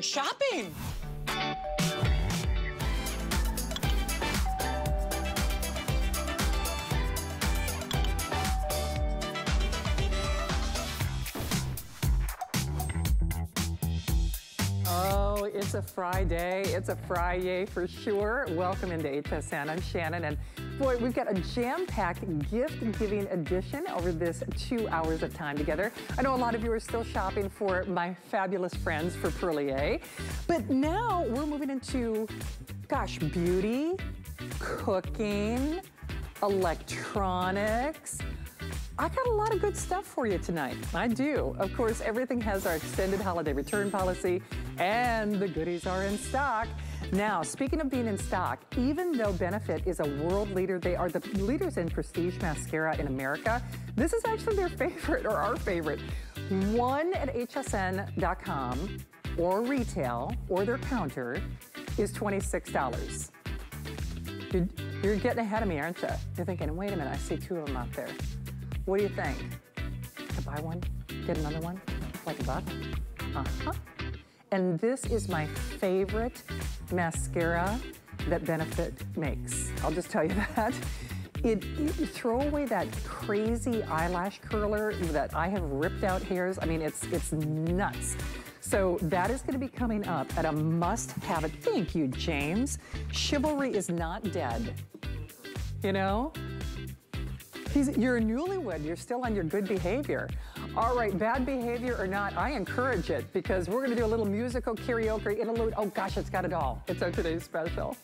good shopping. Oh, it's a Friday. It's a Fri-yay for sure. Welcome into HSN. I'm Shannon, and boy, we've got a jam-packed gift-giving edition over this 2 hours of time together. I know a lot of you are still shopping for my fabulous friends for Perlier, but now we're moving into, gosh, beauty, cooking, electronics. I got a lot of good stuff for you tonight. I do. Of course, everything has our extended holiday return policy, and the goodies are in stock. Now, speaking of being in stock, even though Benefit is a world leader, they are the leaders in prestige mascara in America. This is actually their favorite, or our favorite. One at hsn.com or retail or their counter is $26. You're getting ahead of me, aren't you? You're thinking, wait a minute, I see two of them out there. What do you think? To buy one, get another one, like a buck? Uh-huh. And this is my favorite mascara that Benefit makes. I'll just tell you that. You throw away that crazy eyelash curler that I have ripped out hairs. I mean, it's nuts. So that is gonna be coming up at a must-have it. Thank you, James. Chivalry is not dead, you know? You're a newlywed, you're still on your good behavior. All right, bad behavior or not, I encourage it because we're gonna do a little musical karaoke interlude. Oh gosh, it's got it all. It's our today's special.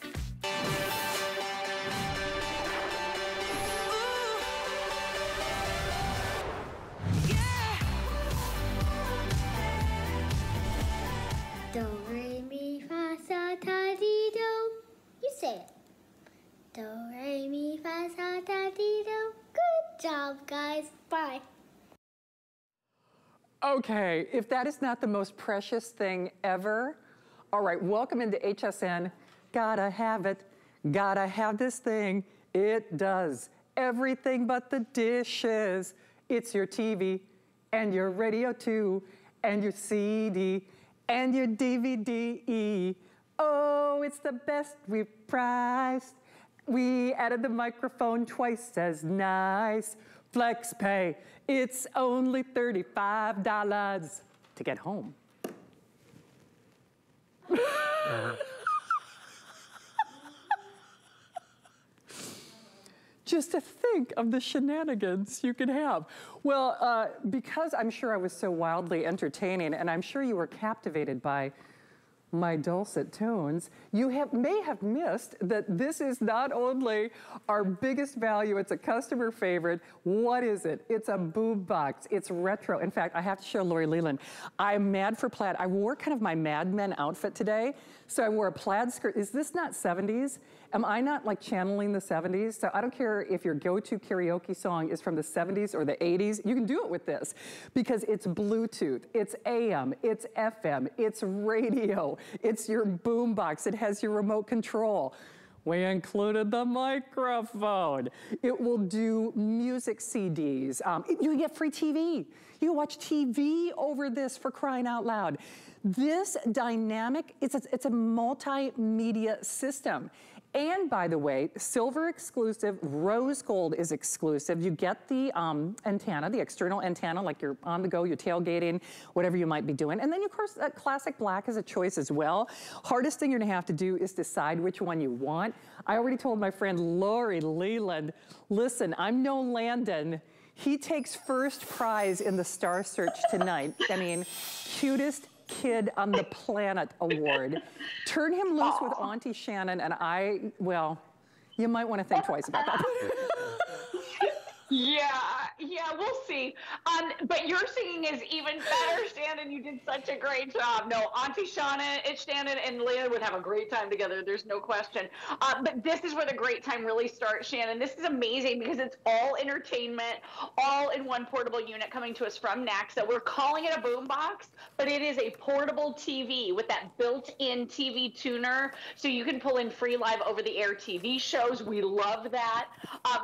Do, re, mi, fa, sa, ta, di, do. You say it. Do, re, mi, fa, sa, ta, di, do. Good job, guys. Bye. Okay, if that is not the most precious thing ever. All right, welcome into HSN. Gotta have it. Gotta have this thing. It does everything but the dishes. It's your TV and your radio too and your CD and your DVD. Oh, it's the best we've priced. We added the microphone twice as nice. Flex Pay, it's only $35 to get home. Just to think of the shenanigans you could have. Well, because I'm sure I was so wildly entertaining, and I'm sure you were captivated by my dulcet tones, you may have missed that this is not only our biggest value, it's a customer favorite. What is it? It's a boob box. It's retro. In fact, I have to show Lori Leland. I'm mad for plaid. I wore kind of my Mad Men outfit today. So I wore a plaid skirt. Is this not 70s? Am I not like channeling the 70s? So I don't care if your go-to karaoke song is from the 70s or the 80s. You can do it with this because it's Bluetooth, it's AM, it's FM, it's radio, it's your boombox, it has your remote control. We included the microphone. It will do music CDs. You get free TV. You watch TV over this for crying out loud. This dynamic, it's a multimedia system. And by the way, silver exclusive, rose gold is exclusive. You get the antenna, the external antenna, like you're on the go, you're tailgating, whatever you might be doing. And then of course, classic black is a choice as well. Hardest thing you're gonna have to do is decide which one you want. I already told my friend Lori Leland, listen, I'm no Landon. He takes first prize in the Star Search tonight. I mean, cutest kid on the planet award. Turn him loose with Auntie Shannon and I, well, you might want to think twice about that. Yeah, we'll see. But your singing is even better, Shannon. You did such a great job. No, Auntie Shannon, Shannon and Leah would have a great time together. There's no question. But this is where the great time really starts, Shannon. This is amazing because it's all entertainment, all in one portable unit coming to us from Naxa. We're calling it a boombox, but it is a portable TV with that built-in TV tuner, so you can pull in free live over-the-air TV shows. We love that.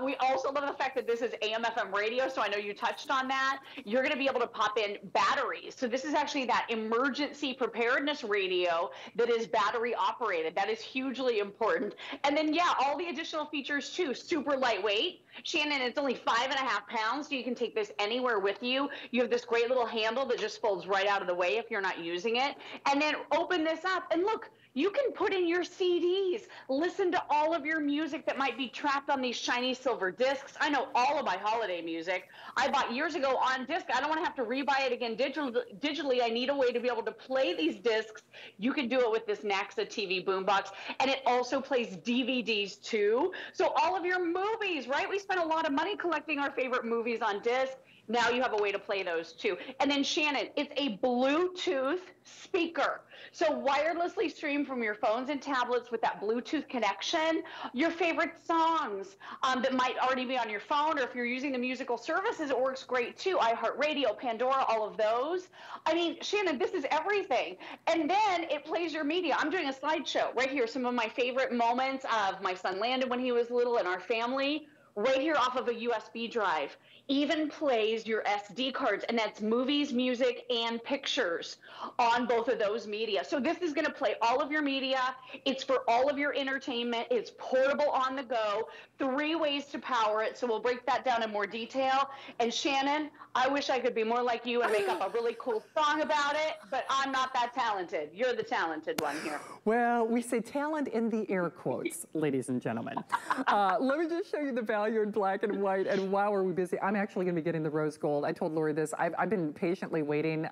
We also love the fact that this is AM/FM radio. so I know you touched on that, you're going to be able to pop in batteries. So this is actually that emergency preparedness radio that is battery operated. That is hugely important. And then, yeah, all the additional features too. Super lightweight. Shannon, it's only 5.5 pounds, so you can take this anywhere with you. You have this great little handle that just folds right out of the way if you're not using it. And then open this up and look, you can put in your CDs, listen to all of your music that might be trapped on these shiny silver discs. I know all of my holiday music I bought years ago on disc. I don't want to have to rebuy it again digitally. I need a way to be able to play these discs. You can do it with this Naxa TV boombox, and it also plays DVDs too. So all of your movies, right? We spent a lot of money collecting our favorite movies on disc. Now you have a way to play those too. And then Shannon, it's a Bluetooth speaker. So wirelessly stream from your phones and tablets with that Bluetooth connection, your favorite songs that might already be on your phone, or if you're using the musical services, it works great too. iHeartRadio, Pandora, all of those. I mean, Shannon, this is everything. And then it plays your media. I'm doing a slideshow right here. Some of my favorite moments of my son Landon when he was little and our family. Right here off of a USB drive, even plays your SD cards, and that's movies, music, and pictures on both of those media. So this is going to play all of your media. It's for all of your entertainment. It's portable on the go. 3 ways to power it, so we'll break that down in more detail. And Shannon, I wish I could be more like you and make up a really cool song about it, but I'm not that talented. You're the talented one here. Well, we say talent in the air quotes, ladies and gentlemen. Let me just show you the value in black and white, and wow, are we busy. I'm actually going to be getting the rose gold. I told Lori this. I've been patiently waiting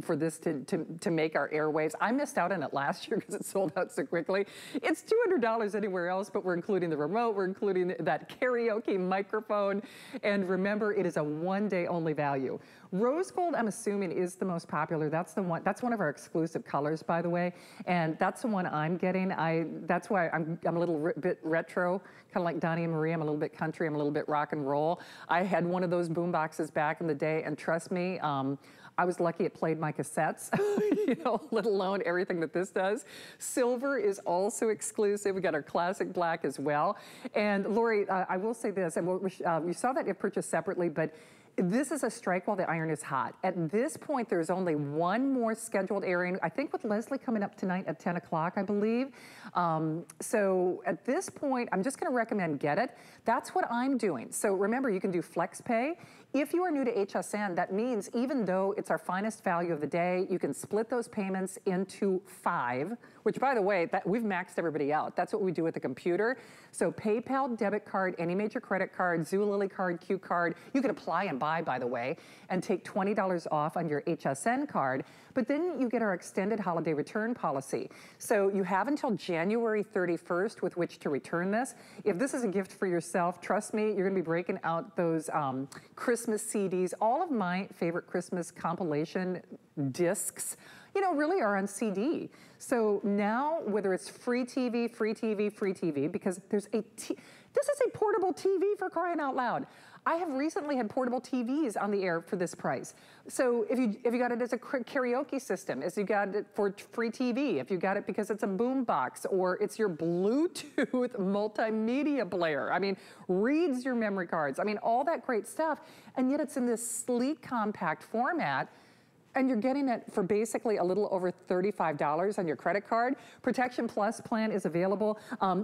for this to make our airwaves. I missed out on it last year because it sold out so quickly. It's $200 anywhere else, but we're including the remote, we're including that karaoke microphone, and remember, it is a one-day only value. Rose gold, I'm assuming, is the most popular. That's the one. That's one of our exclusive colors, by the way, and that's the one I'm getting. That's why I'm a little bit retro, kind of like Donnie and Marie. I'm a little bit country. I'm a little bit rock and roll. I had one of those boom boxes back in the day, and trust me, I was lucky it played my cassettes, you know, let alone everything that this does. Silver is also exclusive. We got our classic black as well. And Lori, I will say this, and you saw that it purchased separately, but this is a strike while the iron is hot. At this point, there's only one more scheduled airing, I think with Leslie coming up tonight at 10 o'clock, I believe. So at this point, I'm just gonna recommend get it. That's what I'm doing. So remember, you can do flex pay. If you are new to HSN, that means even though it's our finest value of the day, you can split those payments into 5, which by the way, that we've maxed everybody out. That's what we do with the computer. So PayPal, debit card, any major credit card, Zulily card, Q card, you can apply and buy, by the way, and take $20 off on your HSN card. But then you get our extended holiday return policy. So you have until January 31st with which to return this. If this is a gift for yourself, trust me, you're gonna be breaking out those Christmas CDs. All of my favorite Christmas compilation discs, you know, really are on CD. So now, whether it's free TV, because there's this is a portable TV, for crying out loud. I have recently had portable TVs on the air for this price. So if you got it as a karaoke system, if you got it for free TV, if you got it because it's a boom box, or it's your Bluetooth multimedia player, I mean, reads your memory cards, I mean, all that great stuff, and yet it's in this sleek, compact format, and you're getting it for basically a little over $35 on your credit card. Protection Plus plan is available.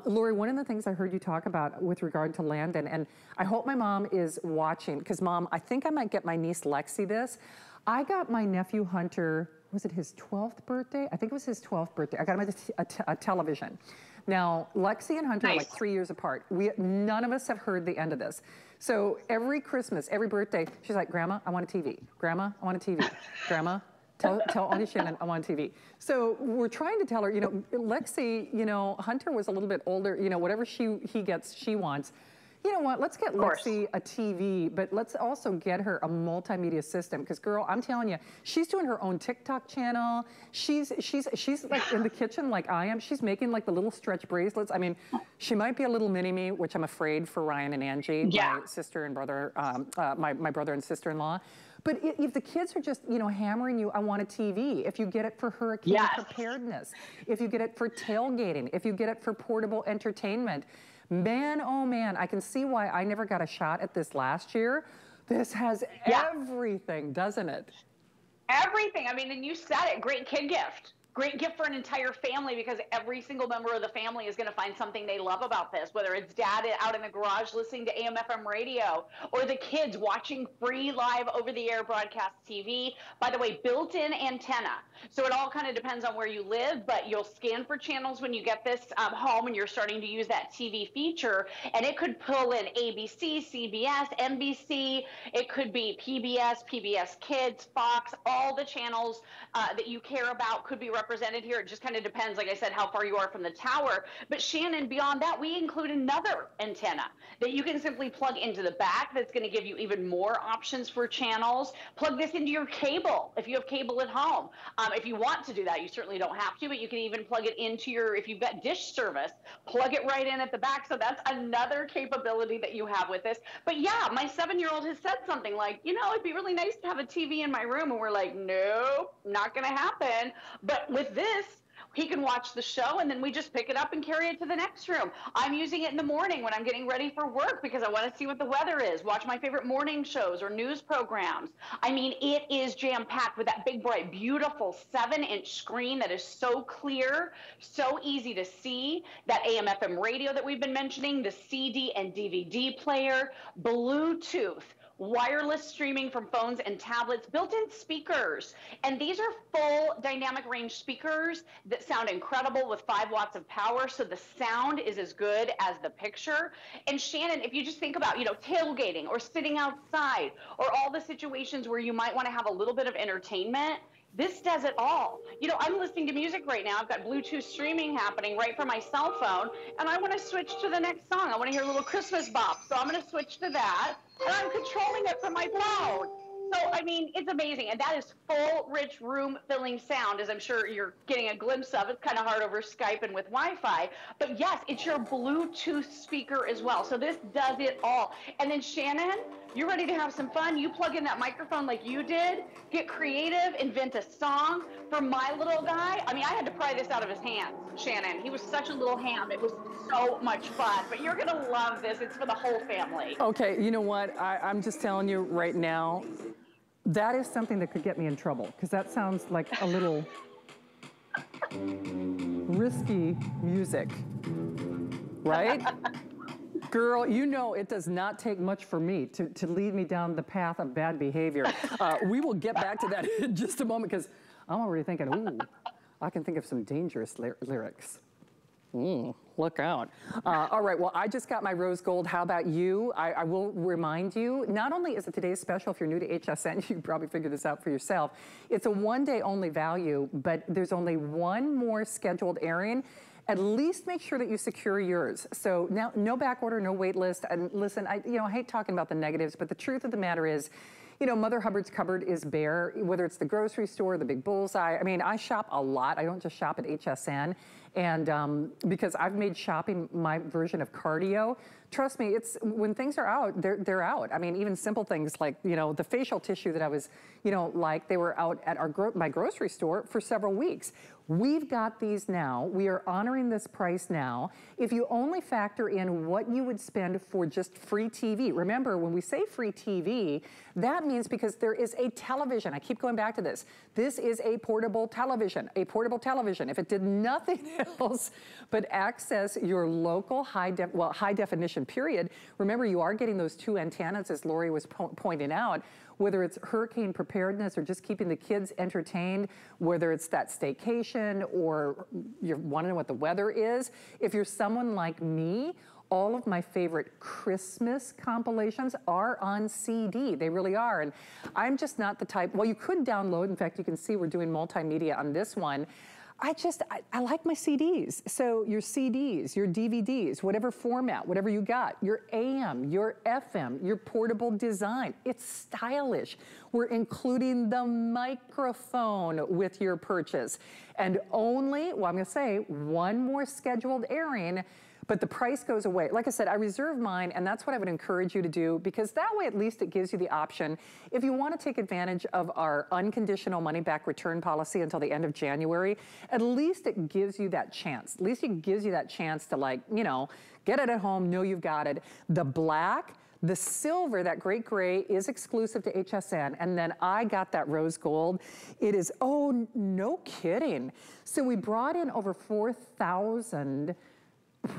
Lori, one of the things I heard you talk about with regard to Landon, and I hope my mom is watching, because Mom, I think I might get my niece Lexi this. I got my nephew Hunter, was it his 12th birthday? I think it was his 12th birthday. I got him a television. Now, Lexi and Hunter [S2] Nice. [S1] Are like 3 years apart. None of us have heard the end of this. So every Christmas, every birthday, she's like, Grandma, I want a TV. Grandma, I want a TV. Grandma, tell Auntie Shannon I want a TV. So we're trying to tell her, you know, Lexi, you know, Hunter was a little bit older, you know, whatever he gets, she wants. You know what, let's get Lexi a TV, but let's also get her a multimedia system, because girl, I'm telling you, she's doing her own TikTok channel. She's like in the kitchen like I am. She's making like the little stretch bracelets. I mean, she might be a little mini-me, which I'm afraid for Ryan and Angie, yeah, my sister and brother, my brother and sister-in-law. But if the kids are just, you know, hammering you, I want a TV. If you get it for hurricane yes. preparedness, if you get it for tailgating, if you get it for portable entertainment, man, oh man, I can see why I never got a shot at this last year. This has everything, doesn't it? Everything. I mean, and you said it, great kid gift. Great gift for an entire family, because every single member of the family is going to find something they love about this, whether it's dad out in the garage listening to AM/FM radio, or the kids watching free live over-the-air broadcast TV. By the way, built-in antenna. So it all kind of depends on where you live, but you'll scan for channels when you get this home and you're starting to use that TV feature, and it could pull in ABC, CBS, NBC. It could be PBS, PBS Kids, Fox, all the channels that you care about could be represented here. It just kind of depends, like I said, how far you are from the tower. But Shannon, beyond that, we include another antenna that you can simply plug into the back. That's going to give you even more options for channels. Plug this into your cable if you have cable at home. If you want to do that, you certainly don't have to, but you can even plug it into your, if you've got dish service, plug it right in at the back. So that's another capability that you have with this. But yeah, my 7-year-old has said something like, you know, it'd be really nice to have a TV in my room. And we're like, nope, not going to happen. But with this, he can watch the show, and then we just pick it up and carry it to the next room. I'm using it in the morning when I'm getting ready for work because I want to see what the weather is, watch my favorite morning shows or news programs. I mean, it is jam-packed with that big, bright, beautiful 7-inch screen that is so clear, so easy to see, that AM/FM radio that we've been mentioning, the CD and DVD player, Bluetooth, wireless streaming from phones and tablets, built-in speakers. And these are full dynamic range speakers that sound incredible with 5 watts of power. So the sound is as good as the picture. And Shannon, if you just think about, you know, tailgating or sitting outside or all the situations where you might want to have a little bit of entertainment, this does it all. You know, I'm listening to music right now. I've got Bluetooth streaming happening right from my cell phone, and I want to switch to the next song. I want to hear a little Christmas bop, so I'm going to switch to that, and I'm controlling it from my phone. So, I mean, it's amazing, and that is full, rich, room-filling sound, as I'm sure you're getting a glimpse of. It's kind of hard over Skype and with Wi-Fi, but yes, it's your Bluetooth speaker as well, so this does it all. And then, Shannon, you're ready to have some fun. You plug in that microphone like you did, get creative, invent a song. For my little guy, I mean, I had to pry this out of his hands, Shannon. He was such a little ham. It was so much fun, but you're gonna love this. It's for the whole family. Okay, you know what? I'm just telling you right now, that is something that could get me in trouble, because that sounds like a little risky music, right? Girl, you know it does not take much for me to lead me down the path of bad behavior. We will get back to that in just a moment, because I'm already thinking, ooh, I can think of some dangerous lyrics. Look out. All right, well, I just got my rose gold. How about you? I will remind you, not only is it today's special, if you're new to HSN, you can probably figure this out for yourself. It's a one-day only value, but there's only one more scheduled airing. At least make sure that you secure yours. So now, no back order, no wait list. And listen, I hate talking about the negatives, but the truth of the matter is, you know, Mother Hubbard's cupboard is bare, whether it's the grocery store, the big Bullseye. I mean, I shop a lot. I don't just shop at HSN. And because I've made shopping my version of cardio. Trust me, it's when things are out, they're out. I mean, even simple things like, you know, the facial tissue that I was, you know, like they were out at my grocery store for several weeks. We've got these now. We are honoring this price now. If you only factor in what you would spend for just free TV. Remember, when we say free TV, that means because there is a television. I keep going back to this. This is a portable television, a portable television. If it did nothing else but access your local high definition period. Remember, you are getting those 2 antennas, as Lori was pointing out, whether it's hurricane preparedness or just keeping the kids entertained, whether it's that staycation or you want to know what the weather is. If you're someone like me, all of my favorite Christmas compilations are on CD. They really are. And I'm just not the type, well, you could download. In fact, you can see we're doing multimedia on this one. I like my CDs. So your CDs, your DVDs, whatever format, whatever you got, your AM, your FM, your portable design, it's stylish. We're including the microphone with your purchase. And only, well, I'm gonna say one more scheduled airing, but the price goes away. Like I said, I reserve mine, and that's what I would encourage you to do, because that way at least it gives you the option. If you want to take advantage of our unconditional money-back return policy until the end of January, at least it gives you that chance. At least it gives you that chance to, like, you know, get it at home, know you've got it. The black, The silver, that great gray, is exclusive to HSN. And then I got that rose gold. It is, oh, no kidding. So we brought in over 4,000.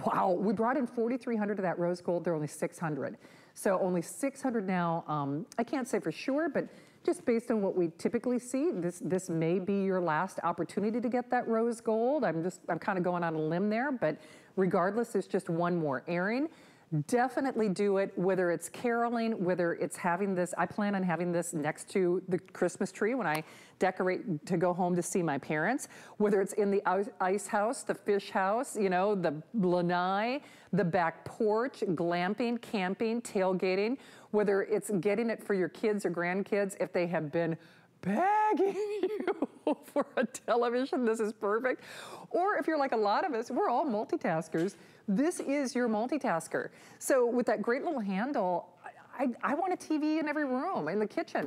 Wow, we brought in 4,300 of that rose gold. There are only 600. So only 600 now. I can't say for sure, but just based on what we typically see, this may be your last opportunity to get that rose gold. I'm kind of going on a limb there, but regardless, it's just one more airing. Definitely do it, whether it's caroling, whether it's having this. I plan on having this next to the Christmas tree when I decorate to go home to see my parents, whether it's in the ice house, the fish house, you know, the lanai, the back porch, glamping, camping, tailgating, whether it's getting it for your kids or grandkids if they have been begging you for a television, this is perfect. Or if you're like a lot of us, we're all multitaskers. This is your multitasker. So with that great little handle, I want a TV in every room, in the kitchen.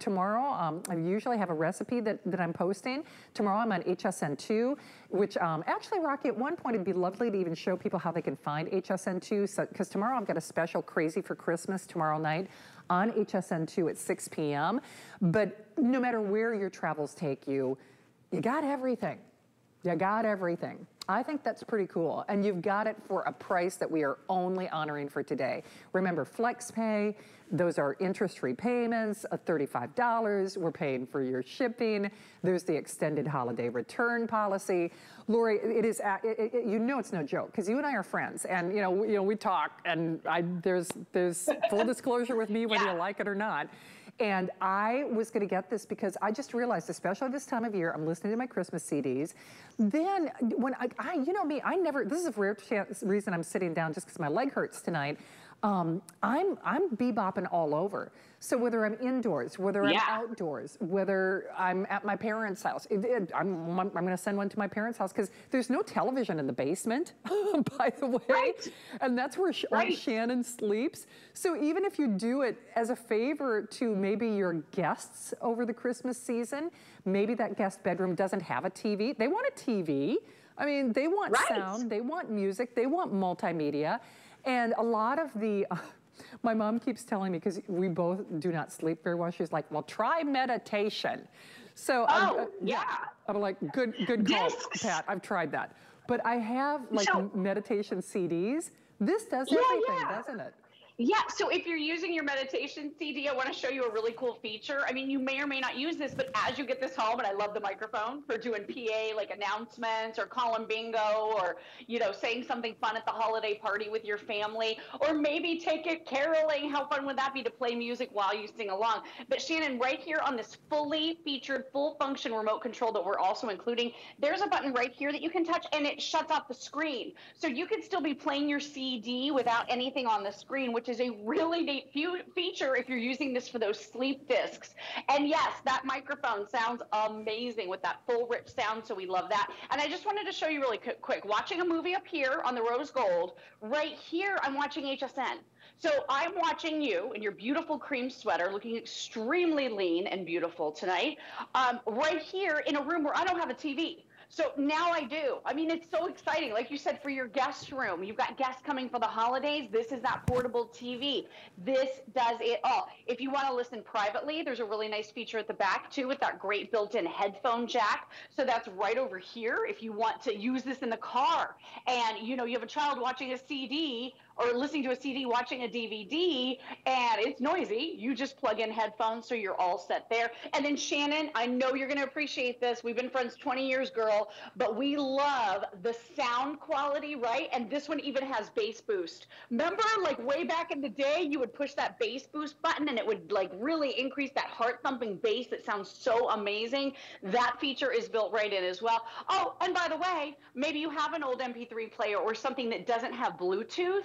Tomorrow, I usually have a recipe that I'm posting. Tomorrow I'm on HSN2, which actually, Rocky, at one point it'd be lovely to even show people how they can find HSN2, because tomorrow I've got a special Crazy for Christmas tomorrow night on HSN2 at 6 p.m. But no matter where your travels take you, you got everything. You got everything. I think that's pretty cool. And you've got it for a price that we are only honoring for today. Remember, flex pay, those are interest-free payments of $35. We're paying for your shipping. There's the extended holiday return policy. Lori, it is, you know it's no joke, because you and I are friends. And, you know we talk, and there's full disclosure with me, whether you like it or not. And I was gonna get this because I just realized, especially this time of year, I'm listening to my Christmas CDs. Then when I you know me, I never, this is a rare chance reason I'm sitting down just because my leg hurts tonight. I'm bebopping all over. So whether I'm indoors, whether I'm outdoors, whether I'm at my parents' house, I'm gonna send one to my parents' house because there's no television in the basement, by the way. Right. And that's where Shannon sleeps. So even if you do it as a favor to maybe your guests over the Christmas season, maybe that guest bedroom doesn't have a TV. They want a TV. I mean, they want sound, they want music, they want multimedia. And a lot of the, my mom keeps telling me, because we both do not sleep very well, she's like, well, try meditation. So I'm like, good call, Pat, I've tried that. But I have like meditation CDs. This does everything, doesn't it? Yeah, so if you're using your meditation CD, I want to show you a really cool feature. I mean, you may or may not use this, but as you get this home, and I love the microphone for doing PA, like announcements or calling bingo or, you know, saying something fun at the holiday party with your family, or maybe take it caroling. How fun would that be to play music while you sing along? But Shannon, right here on this fully featured, full function remote control that we're also including, there's a button right here that you can touch and it shuts off the screen. So you can still be playing your CD without anything on the screen, which is a really neat feature if you're using this for those sleep discs. And yes, that microphone sounds amazing with that full rich sound, so we love that. And I just wanted to show you really quick, watching a movie up here on the rose gold, right here I'm watching HSN. So I'm watching you in your beautiful cream sweater, looking extremely lean and beautiful tonight, right here in a room where I don't have a TV. So now I do. I mean, it's so exciting. Like you said, for your guest room, you've got guests coming for the holidays. This is that portable TV. This does it all. If you want to listen privately, there's a really nice feature at the back too with that great built-in headphone jack. So that's right over here. If you want to use this in the car and, you know, you have a child watching a CD or listening to a CD, watching a DVD, and it's noisy, you just plug in headphones, so you're all set there. And then Shannon, I know you're gonna appreciate this. We've been friends 20 years, girl, but we love the sound quality, right? And this one even has bass boost. Remember, like way back in the day, you would push that bass boost button and it would like really increase that heart thumping bass that sounds so amazing. That feature is built right in as well. Oh, and by the way, maybe you have an old MP3 player or something that doesn't have Bluetooth.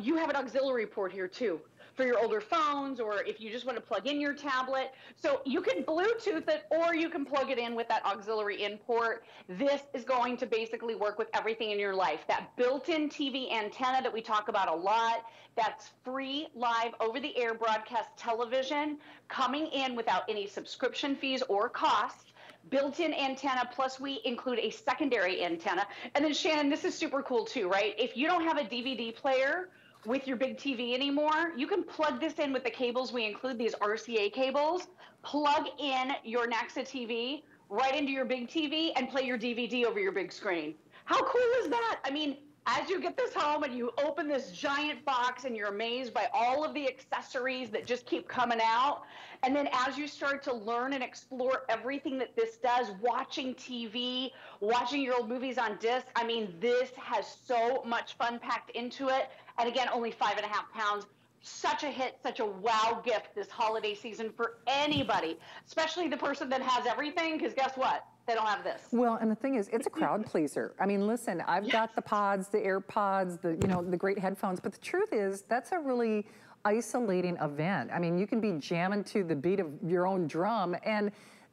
You have an auxiliary port here too for your older phones, or if you just want to plug in your tablet. So you can Bluetooth it, or you can plug it in with that auxiliary in port. This is going to basically work with everything in your life. That built-in TV antenna that we talk about a lot, that's free live over-the-air broadcast television coming in without any subscription fees or cost. Built-in antenna, plus we include a secondary antenna. And then Shannon, this is super cool too, right? If you don't have a DVD player with your big TV anymore, you can plug this in with the cables we include, these RCA cables. Plug in your Naxa TV right into your big TV and play your DVD over your big screen. How cool is that? I mean, as you get this home and you open this giant box and you're amazed by all of the accessories that just keep coming out. And then as you start to learn and explore everything that this does, watching TV, watching your old movies on disc, I mean, this has so much fun packed into it. And again, only 5.5 pounds. Such a hit, such a wow gift this holiday season for anybody, especially the person that has everything, because guess what? They don't have this. Well, and the thing is, it's a crowd pleaser. I mean, listen, I've got the pods, the AirPods, the, you know, the great headphones, but the truth is that's a really isolating event. I mean, you can be jamming to the beat of your own drum, and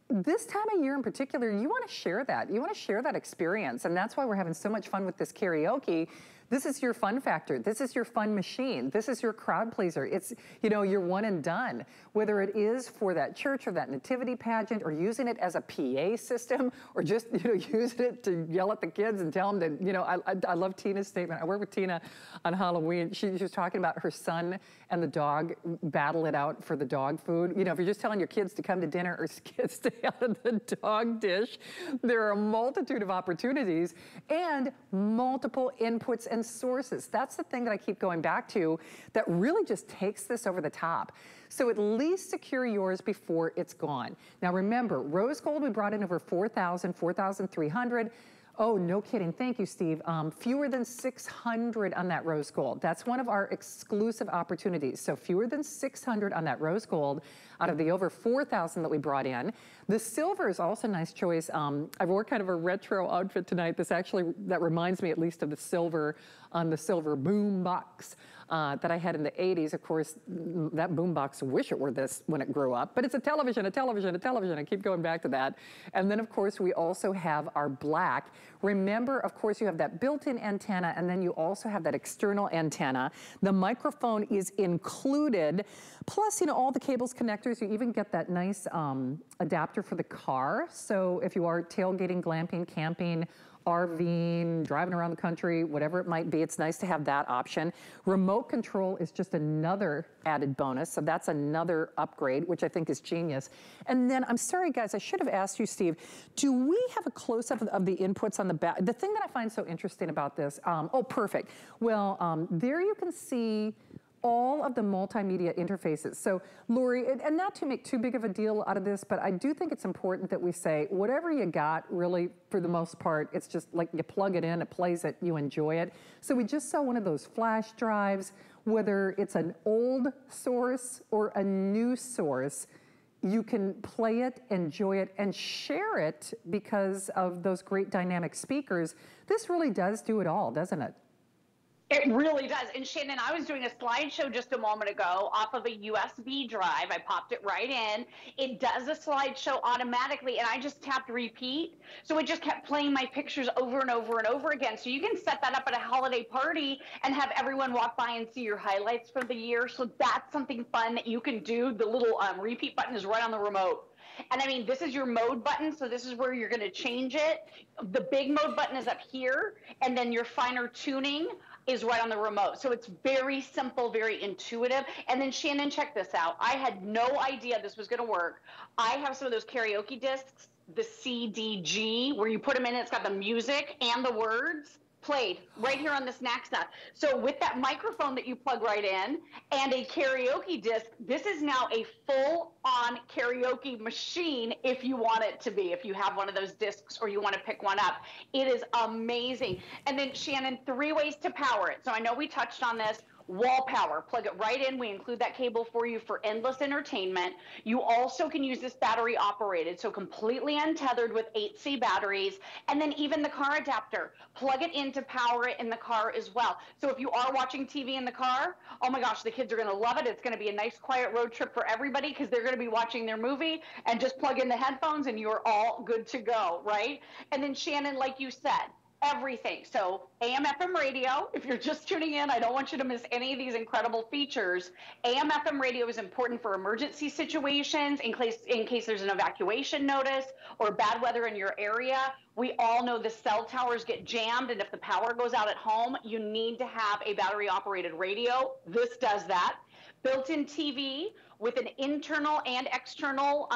this time of year in particular, you want to share that. You want to share that experience, and that's why we're having so much fun with this karaoke. This is your fun factor. This is your fun machine. This is your crowd pleaser. It's, you know, your one and done. Whether it is for that church or that nativity pageant or using it as a PA system or just, you know, using it to yell at the kids and tell them to, you know, I love Tina's statement. I work with Tina on Halloween. She was talking about her son and the dog battle it out for the dog food. You know, if you're just telling your kids to come to dinner or kids stay out of the dog dish, there are a multitude of opportunities and multiple inputs and sources. That's the thing that I keep going back to that really just takes this over the top. So at least secure yours before it's gone. Now remember, rose gold, we brought in over 4,000, 4,300. Oh, no kidding. Thank you, Steve. Fewer than 600 on that rose gold. That's one of our exclusive opportunities. So fewer than 600 on that rose gold out of the over 4,000 that we brought in. The silver is also a nice choice. I wore kind of a retro outfit tonight. This actually, that reminds me at least of the silver on the silver boom box that I had in the 80s. Of course, that boom box, wish it were this when it grew up, but it's a television. I keep going back to that. And then of course, we also have our black. Remember, of course, you have that built-in antenna, and then you also have that external antenna. The microphone is included, plus, you know, all the cables, connectors. You even get that nice adapter for the car. So if you are tailgating, glamping, camping, RVing, driving around the country, whatever it might be, it's nice to have that option. Remote control is just another added bonus, so that's another upgrade, which I think is genius. And then, I'm sorry guys, I should have asked you, Steve, do we have a close-up of the inputs on the back? The thing that I find so interesting about this, oh, perfect. Well, there you can see all of the multimedia interfaces. So Lori, and not to make too big of a deal out of this, but I do think it's important that we say, whatever you got, really, for the most part, it's just like you plug it in, it plays it, you enjoy it. So we just saw one of those flash drives, whether it's an old source or a new source, you can play it, enjoy it, and share it because of those great dynamic speakers. This really does do it all, doesn't it? It really does. And Shannon, I was doing a slideshow just a moment ago off of a USB drive. I popped it right in. It does a slideshow automatically, and I just tapped repeat. So it just kept playing my pictures over and over and over again. So you can set that up at a holiday party and have everyone walk by and see your highlights for the year. So that's something fun that you can do. The little repeat button is right on the remote. And I mean, this is your mode button, so this is where you're going to change it. The big mode button is up here, and then your finer tuning is right on the remote. So it's very simple, very intuitive. And then Shannon, check this out. I had no idea this was gonna work. I have some of those karaoke discs, the CDG, where you put them in, it's got the music and the words played right here on this Naxa. So with that microphone that you plug right in and a karaoke disc, this is now a full-on karaoke machine if you want it to be, if you have one of those discs or you want to pick one up. It is amazing. And then Shannon, 3 ways to power it. So I know we touched on this. Wall power, plug it right in. We include that cable for you for endless entertainment. You also can use this battery operated, so completely untethered with 8C batteries. And then even the car adapter, plug it in to power it in the car as well. So if you are watching TV in the car, oh my gosh, the kids are going to love it. It's going to be a nice quiet road trip for everybody because they're going to be watching their movie and just plug in the headphones and you're all good to go, right? And then Shannon, like you said, everything. So AM, FM radio, if you're just tuning in, I don't want you to miss any of these incredible features. AM, FM radio is important for emergency situations in case there's an evacuation notice or bad weather in your area. We all know the cell towers get jammed, and if the power goes out at home, you need to have a battery-operated radio. This does that. Built-in TV with an internal and external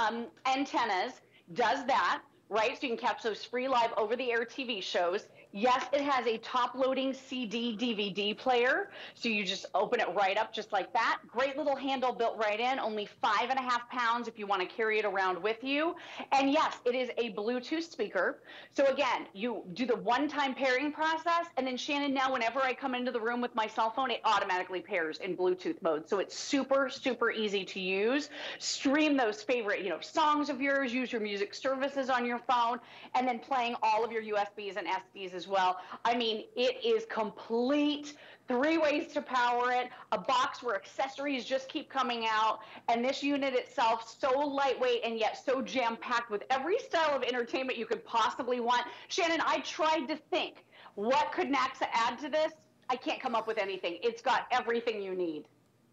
antennas does that, right? So you can catch those free live over-the-air TV shows. Yes, it has a top-loading CD/DVD player, so you just open it right up just like that. Great little handle built right in, only 5.5 pounds if you want to carry it around with you. And yes, it is a Bluetooth speaker. So again, you do the one-time pairing process, and then Shannon, now whenever I come into the room with my cell phone, it automatically pairs in Bluetooth mode. So it's super, super easy to use. Stream those favorite, you know, songs of yours, use your music services on your phone, and then playing all of your USBs and SDs as well. I mean, it is complete. 3 ways to power it, a box where accessories just keep coming out, and this unit itself, so lightweight and yet so jam-packed with every style of entertainment you could possibly want. Shannon, I tried to think, what could Naxa add to this? I can't come up with anything. It's got everything you need.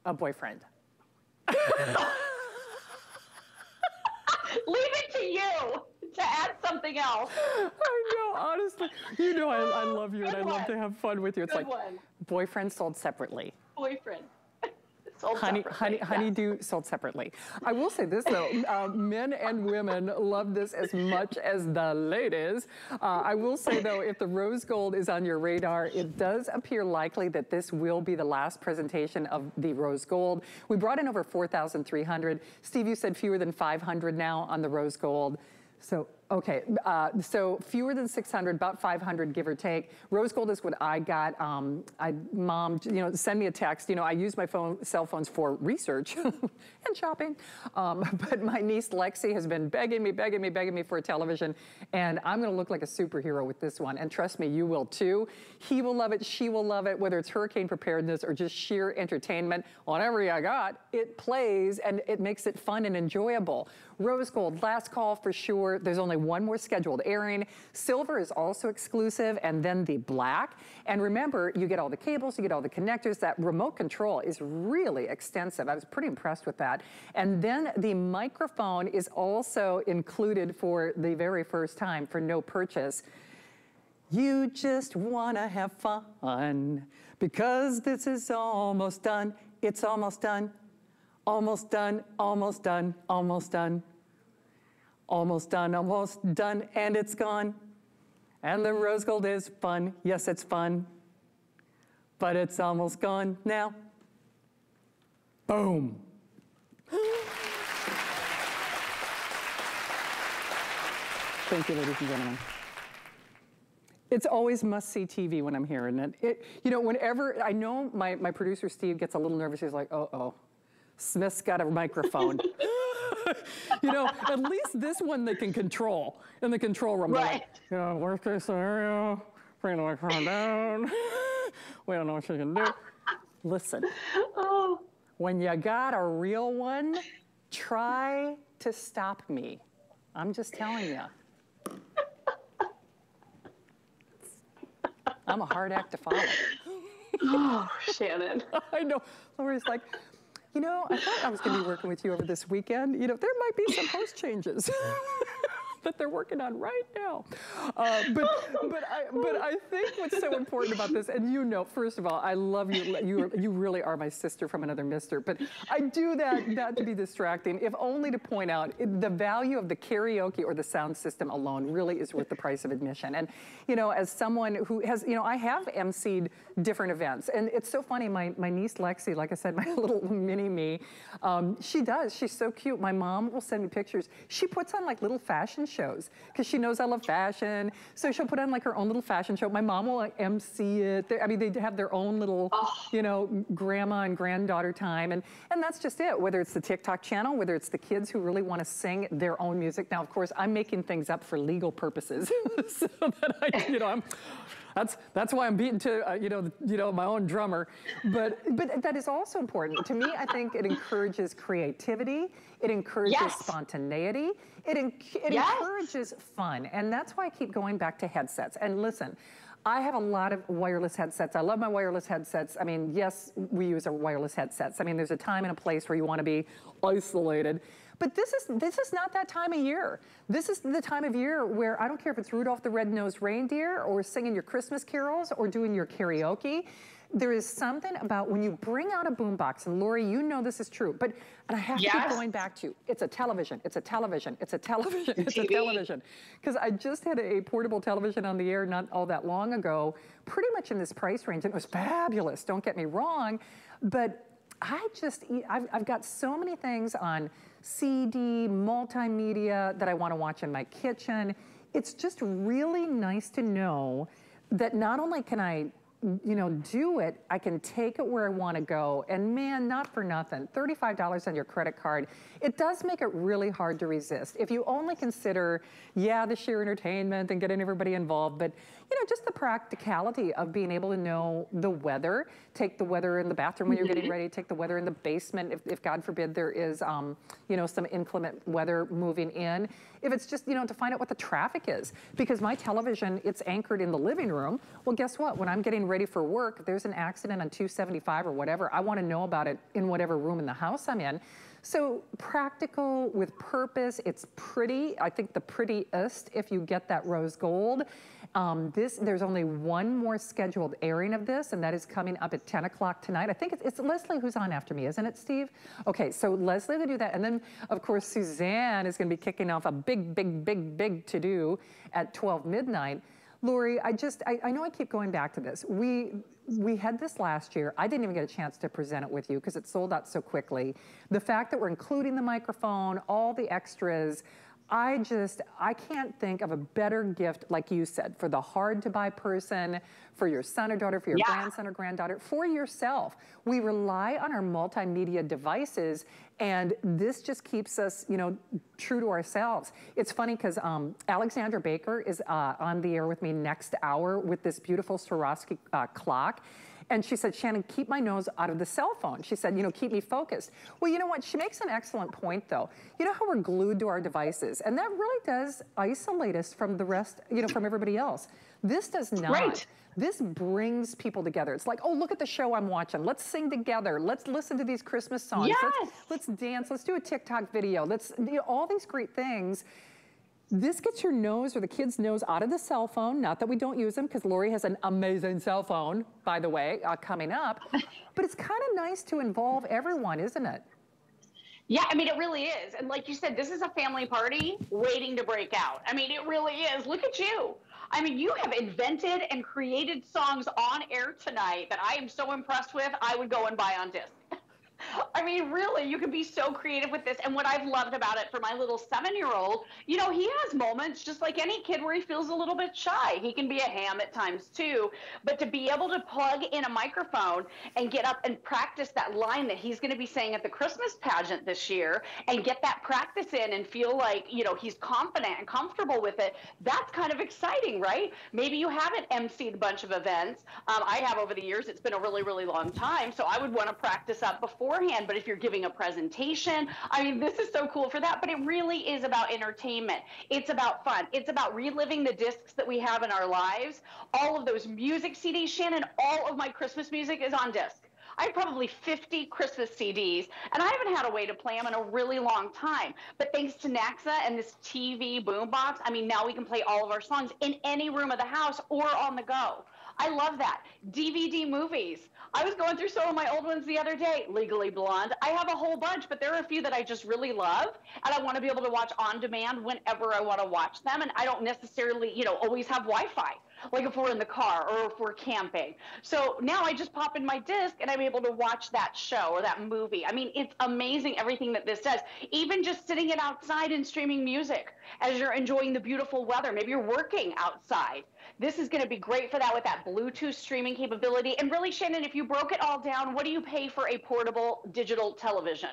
A boyfriend. Leave it to you to add something else. I know, honestly. You know I love you, and I love to have fun with you. It's good, like one. Boyfriend sold separately. Boyfriend. Honeydew sold separately. I will say this though, men and women love this as much as the ladies. I will say though, if the rose gold is on your radar, it does appear likely that this will be the last presentation of the rose gold. We brought in over 4,300. Steve, you said fewer than 500 now on the rose gold. So, okay, so fewer than 600, about 500, give or take. Rose gold is what I got. Mom, you know, send me a text. You know, I use my cell phones for research and shopping. But my niece, Lexi, has been begging me for a television. And I'm going to look like a superhero with this one. And trust me, you will too. He will love it. She will love it. Whether it's hurricane preparedness or just sheer entertainment, whatever I got, it plays and it makes it fun and enjoyable. Rose gold, last call for sure. There's only one more scheduled airing. Silver is also exclusive, and then the black. And remember, you get all the cables, you get all the connectors. That remote control is really extensive. I was pretty impressed with that. And then the microphone is also included for the very first time for no purchase. You just wanna have fun because this is almost done. It's almost done. Almost done, almost done, almost done. Almost done, and it's gone. And the rose gold is fun. Yes, it's fun. But it's almost gone now. Boom. Thank you, ladies and gentlemen. It's always must-see TV when I'm here, isn't it? You know, whenever, I know my producer, Steve, gets a little nervous. He's like, uh-oh, Smith's got a microphone. You know, at least this one they can control in the control room. Right. Like, you know, worst case scenario, bring the microphone down. We don't know what you can do. Listen, when you got a real one, try to stop me. I'm just telling you. I'm a hard act to follow. Oh, Shannon. I know. Lori's like, you know, I thought I was going to be working with you over this weekend. You know, there might be some host changes that they're working on right now. But I think what's so important about this, and you know, first of all, I love you. You really are my sister from another mister. But I do that to be distracting, if only to point out the value of the karaoke or the sound system alone really is worth the price of admission. And you know, as someone who has, you know, I have emceed different events, and it's so funny. My niece Lexi, like I said, my little mini me, she does. She's so cute. My mom will send me pictures. She puts on like little fashion shows because she knows I love fashion, so she'll put on like her own little fashion show. My mom will like, MC it. I mean, they have their own little, you know, grandma and granddaughter time, and that's just it. Whether it's the TikTok channel, whether it's the kids who really want to sing their own music. Now, of course, I'm making things up for legal purposes, so that I, you know, I'm. That's why I'm beaten to my own drummer. But that is also important to me. I think it encourages creativity. It encourages spontaneity. It encourages fun, and that's why I keep going back to headsets. And listen, I have a lot of wireless headsets. I love my wireless headsets. I mean, yes, we use our wireless headsets. I mean, there's a time and a place where you want to be isolated. But this is not that time of year. This is the time of year where I don't care if it's Rudolph the Red-Nosed Reindeer or singing your Christmas carols or doing your karaoke. There is something about when you bring out a boombox, and Lori, you know this is true, but and I have to keep going back to, it's a television, it's a television, it's a television, it's a television. Because I just had a portable television on the air not all that long ago, pretty much in this price range, and it was fabulous, don't get me wrong, but I've got so many things on CD, multimedia that I want to watch in my kitchen. It's just really nice to know that not only can I, do it, I can take it where I want to go. And man, not for nothing, $35 on your credit card, it does make it really hard to resist. If you only consider, the sheer entertainment and getting everybody involved, but just the practicality of being able to know the weather, take the weather in the bathroom when you're getting ready, take the weather in the basement if God forbid there is, some inclement weather moving in. If it's just, to find out what the traffic is. Because my television, it's anchored in the living room. Well, guess what? When I'm getting ready for work, if there's an accident on 275 or whatever, I want to know about it in whatever room in the house I'm in. So practical with purpose, it's pretty. I think the prettiest if you get that rose gold. There's only one more scheduled airing of this, and that is coming up at 10 o'clock tonight. I think it's Leslie who's on after me, isn't it, Steve? Okay, so Leslie will do that. And then, of course, Suzanne is going to be kicking off a big to-do at 12 midnight. Lori, I know I keep going back to this. We had this last year. I didn't even get a chance to present it with you because it sold out so quickly. The fact that we're including the microphone, all the extras, I can't think of a better gift, like you said, for the hard-to-buy person, for your son or daughter, for your grandson or granddaughter, for yourself. We rely on our multimedia devices, and this just keeps us, true to ourselves. It's funny because Alexandra Baker is on the air with me next hour with this beautiful Swarovski clock. And she said, Shannon, keep my nose out of the cell phone. She said, keep me focused. Well, you know what? She makes an excellent point, though. You know how we're glued to our devices, and that really does isolate us from the rest, from everybody else. This does not. Right. This brings people together. It's like, oh, look at the show I'm watching. Let's sing together. Let's listen to these Christmas songs. Yes. Let's dance. Let's do a TikTok video. Let's all these great things. This gets your nose or the kid's nose out of the cell phone. Not that we don't use them, because Lori has an amazing cell phone, by the way, coming up. But it's kind of nice to involve everyone, isn't it? Yeah, I mean, it really is. And like you said, this is a family party waiting to break out. I mean, it really is. Look at you. I mean, you have invented and created songs on air tonight that I am so impressed with, I would go and buy on disc. I mean, really, you can be so creative with this. And what I've loved about it for my little 7-year-old, he has moments just like any kid where he feels a little bit shy. He can be a ham at times too. But to be able to plug in a microphone and get up and practice that line that he's going to be saying at the Christmas pageant this year and get that practice in and feel like, he's confident and comfortable with it, that's kind of exciting, right? Maybe you haven't emceed a bunch of events. I have over the years. It's been a really, really long time. So I would want to practice up beforehand, but if you're giving a presentation, I mean, this is so cool for that. But it really is about entertainment. It's about fun. It's about reliving the discs that we have in our lives. All of those music CDs, Shannon, all of my Christmas music is on disc. I have probably 50 Christmas CDs, and I haven't had a way to play them in a really long time. But thanks to Naxa and this TV boombox, I mean, now we can play all of our songs in any room of the house or on the go. I love that. DVD movies. I was going through some of my old ones the other day. Legally Blonde. I have a whole bunch, but there are a few that I just really love, and I want to be able to watch on demand whenever I want to watch them, and I don't necessarily, always have Wi-Fi, like if we're in the car or if we're camping. So now I just pop in my disc, and I'm able to watch that show or that movie. I mean, it's amazing everything that this does. Even just sitting it outside and streaming music as you're enjoying the beautiful weather. Maybe you're working outside. This is going to be great for that with that Bluetooth streaming capability. And really, Shannon, if you broke it all down, what do you pay for a portable digital television?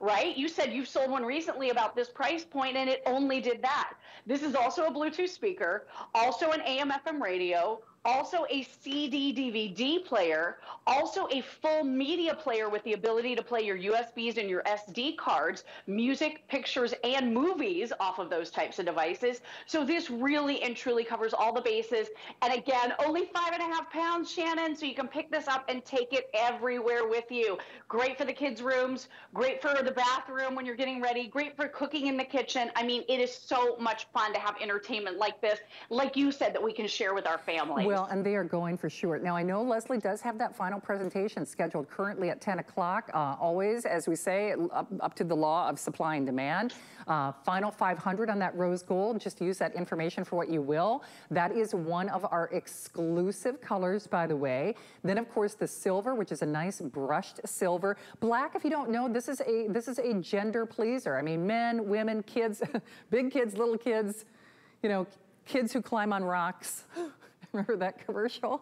right? You said you've sold one recently about this price point and it only did that. This is also a Bluetooth speaker, also an AM/FM radio, also a CD/DVD player, also a full media player with the ability to play your USBs and your SD cards, music, pictures, and movies off of those types of devices. So this really and truly covers all the bases. And again, only 5.5 pounds, Shannon, so you can pick this up and take it everywhere with you. Great for the kids' rooms, great for the bathroom when you're getting ready, great for cooking in the kitchen. I mean, it is so much fun to have entertainment like this, like you said, that we can share with our family. Well, and they are going for sure. Now, I know Leslie does have that final presentation scheduled currently at 10 o'clock. Always, as we say, up to the law of supply and demand. Final 500 on that rose gold. Just use that information for what you will. That is one of our exclusive colors, by the way. Then, of course, the silver, which is a nice brushed silver. Black, if you don't know, this is a gender pleaser. I mean, men, women, kids, big kids, little kids, you know, kids who climb on rocks. Remember that commercial?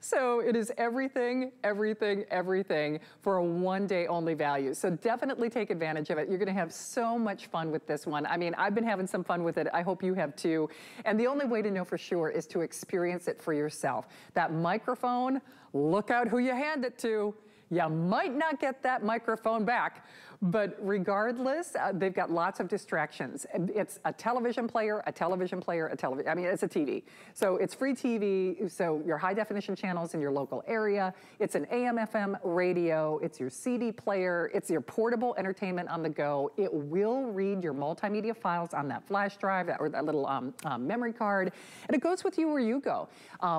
So it is everything, everything, everything for a one-day only value. So definitely take advantage of it. You're gonna have so much fun with this one. I mean, I've been having some fun with it. I hope you have too. And the only way to know for sure is to experience it for yourself. That microphone, look out who you hand it to. You might not get that microphone back, but regardless, they've got lots of distractions. It's a television player, a television player, a television, I mean, it's a TV. So it's free TV, so your high definition channels in your local area. It's an AM/FM radio, it's your CD player, it's your portable entertainment on the go. It will read your multimedia files on that flash drive or that little memory card, and it goes with you where you go.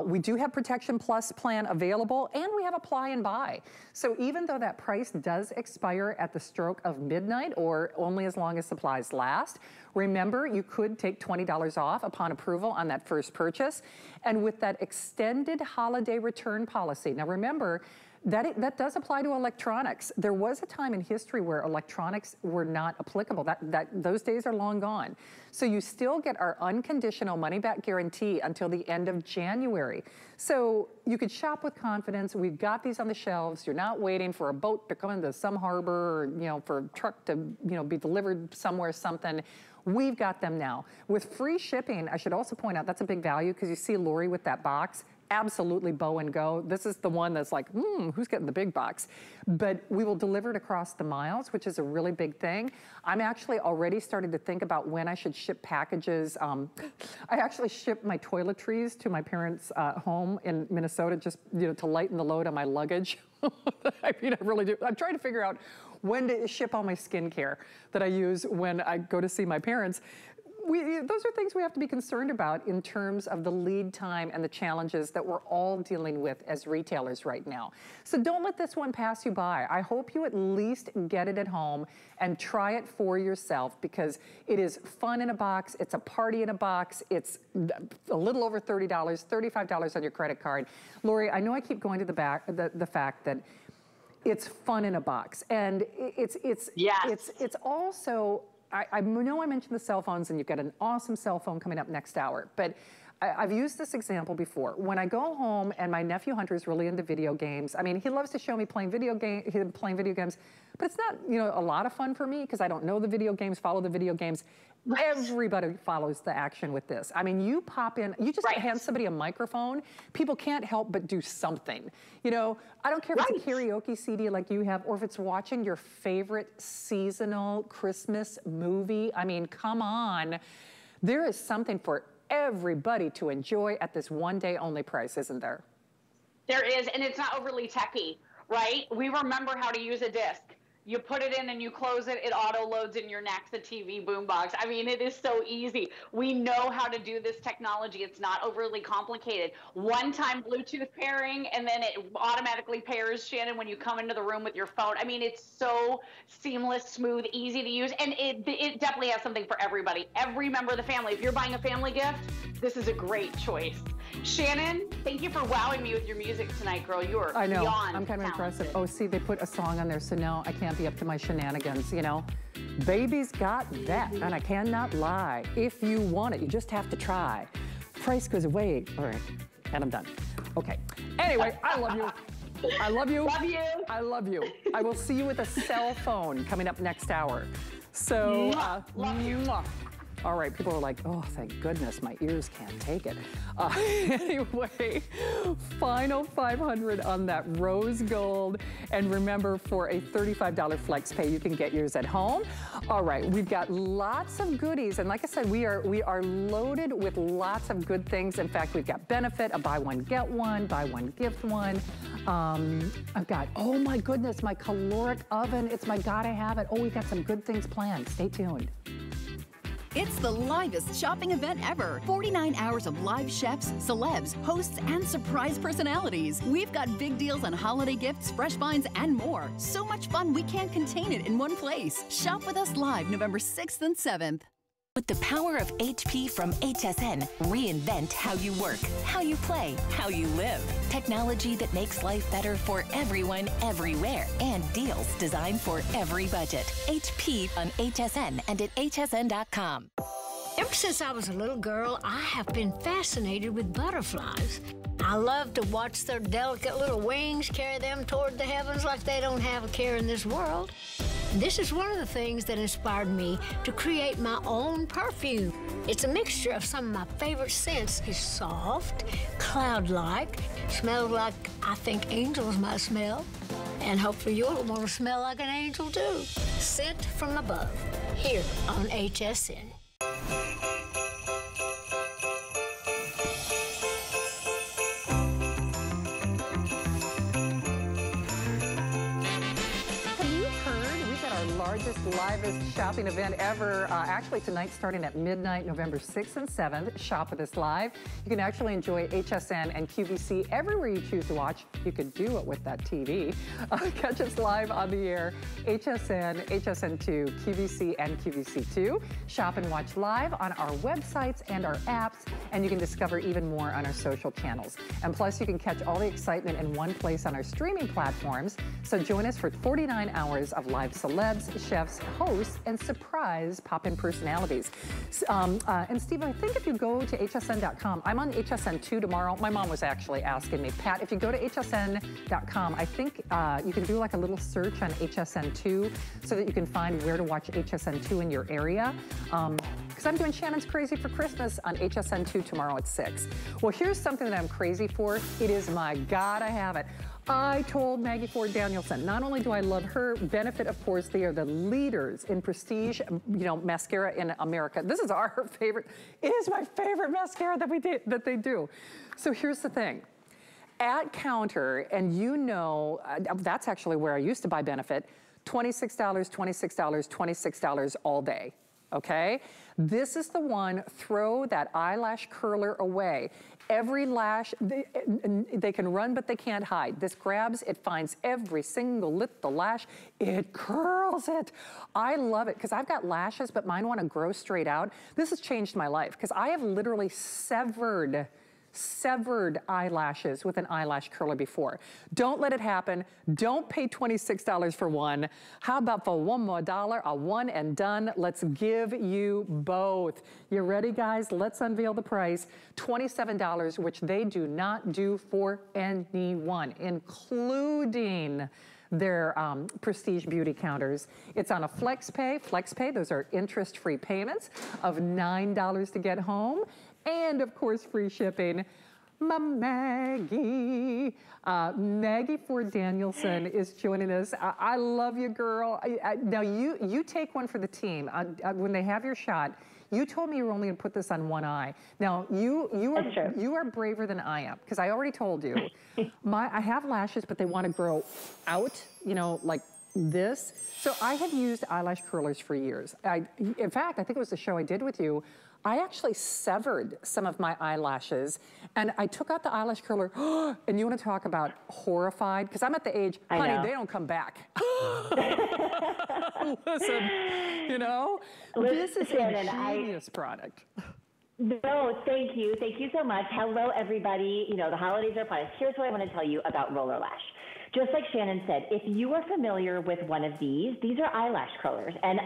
We do have Protection Plus plan available, and we have Apply and Buy. So even though that price does expire at the stroke of midnight or only as long as supplies last, remember you could take $20 off upon approval on that first purchase. And with that extended holiday return policy, now remember, that does apply to electronics. There was a time in history where electronics were not applicable. Those days are long gone. So you still get our unconditional money-back guarantee until the end of January. So you could shop with confidence. We've got these on the shelves. You're not waiting for a boat to come into some harbor, or, you know, for a truck to, you know, be delivered somewhere, something. We've got them now. With free shipping, I should also point out that's a big value because you see Lori with that box. Absolutely bow and go. This is the one that's like, who's getting the big box? But we will deliver it across the miles, which is a really big thing. I'm actually already starting to think about when I should ship packages. I actually ship my toiletries to my parents' home in Minnesota, just, you know, to lighten the load on my luggage. I mean, I really do. I'm trying to figure out when to ship all my skincare that I use when I go to see my parents. Those are things we have to be concerned about in terms of the lead time and the challenges that we're all dealing with as retailers right now. So don't let this one pass you by. I hope you at least get it at home and try it for yourself, because it is fun in a box, it's a party in a box, it's a little over $30, $35 on your credit card. Lori, I know I keep going to the fact that it's fun in a box, and it's also, I know I mentioned the cell phones, and you've got an awesome cell phone coming up next hour, but I've used this example before. When I go home, and my nephew Hunter is really into video games. I mean, he loves to show me playing video games, but it's not, you know, a lot of fun for me because I don't know the video games, follow the video games. Right. Everybody follows the action with this. I mean, you pop in, you just hand somebody a microphone, people can't help but do something. You know, I don't care if it's a karaoke CD like you have, or if it's watching your favorite seasonal Christmas movie. I mean, come on. There is something for everybody to enjoy at this one day only price, isn't there? There is, and it's not overly techy, right? We remember how to use a disc. You put it in and you close it, it auto-loads in your Naxa TV boombox. I mean, it is so easy. We know how to do this technology. It's not overly complicated. One-time Bluetooth pairing, and then it automatically pairs, Shannon, when you come into the room with your phone. I mean, it's so seamless, smooth, easy to use, and it definitely has something for everybody, every member of the family. If you're buying a family gift, this is a great choice. Shannon, thank you for wowing me with your music tonight, girl. You are beyond talented. I know, I'm kind of impressive. Oh, see, they put a song on there, so now I can't be up to my shenanigans, you know. Baby's got that, and I cannot lie. If you want it, you just have to try. Price goes away. All right, and I'm done. Okay, anyway, I love you. I love you. Love you. I love you. I will see you with a cell phone coming up next hour. So, love you. All right, people are like, oh, thank goodness, my ears can't take it. Anyway, final 500 on that rose gold. And remember, for a $35 flex pay, you can get yours at home. All right, we've got lots of goodies. And like I said, we are loaded with lots of good things. In fact, we've got Benefit, a buy one, get one, buy one, gift one. I've got, oh my goodness, my caloric oven. It's my gotta have it. Oh, we've got some good things planned. Stay tuned. It's the livest shopping event ever. 49 hours of live chefs, celebs, hosts, and surprise personalities. We've got big deals on holiday gifts, fresh finds, and more. So much fun, we can't contain it in one place. Shop with us live November 6th and 7th. With the power of HP from HSN, reinvent how you work, how you play, how you live. Technology that makes life better for everyone, everywhere, and deals designed for every budget. HP on HSN and at hsn.com. Ever since I was a little girl, I have been fascinated with butterflies. I love to watch their delicate little wings carry them toward the heavens like they don't have a care in this world. This is one of the things that inspired me to create my own perfume. It's a mixture of some of my favorite scents. It's soft, cloud-like, smells like I think angels might smell, and hopefully you'll want to smell like an angel too. Scent from above, here on HSN. Livest shopping event ever. Actually tonight starting at midnight, November 6th and 7th. Shop with us live. You can actually enjoy HSN and QVC everywhere you choose to watch. You could do it with that TV. Catch us live on the air. HSN, HSN2, QVC, and QVC2. Shop and watch live on our websites and our apps, and you can discover even more on our social channels. And plus you can catch all the excitement in one place on our streaming platforms. So join us for 49 hours of live celebs, chefs, hosts, and surprise pop-in personalities. And Steve, I think if you go to hsn.com, I'm on HSN2 tomorrow. My mom was actually asking me, Pat, if you go to hsn.com, I think you can do like a little search on HSN2 so that you can find where to watch HSN2 in your area. Because I'm doing Shannon's Crazy for Christmas on HSN2 tomorrow at 6. Well, here's something that I'm crazy for. It is my gotta have it. I told Maggie Ford Danielson, not only do I love her, Benefit, of course, they are the leaders in prestige, you know, mascara in America. This is our favorite. It is my favorite mascara that they do. So here's the thing. At counter, and you know, that's actually where I used to buy Benefit, $26, $26, $26 all day, okay? This is the one, throw that eyelash curler away. Every lash, they can run, but they can't hide. This grabs, it finds every single little lash, it curls it. I love it, because I've got lashes, but mine want to grow straight out. This has changed my life, because I have literally severed eyelashes with an eyelash curler before. Don't let it happen. Don't pay $26 for one. How about for one more dollar, a one and done? Let's give you both. You ready, guys? Let's unveil the price. $27, which they do not do for anyone, including their prestige beauty counters. It's on a flex pay. Those are interest-free payments of $9 to get home. And of course, free shipping. My Maggie. Maggie Ford Danielson is joining us. I love you, girl. Now you take one for the team. When they have your shot, you told me you were only gonna put this on one eye. Now you are braver than I am, because I already told you. I have lashes, but they want to grow out, you know, like this. So I have used eyelash curlers for years. In fact, I think it was the show I did with you. I actually severed some of my eyelashes, and I took out the eyelash curler, and you want to talk about horrified? Because I'm at the age, honey, they don't come back. Listen, you know, this is a genius product. No, thank you. Thank you so much. Hello, everybody. You know, the holidays are upon us. Here's what I want to tell you about Roller Lash. Just like Shannon said, if you are familiar with one of these are eyelash curlers, and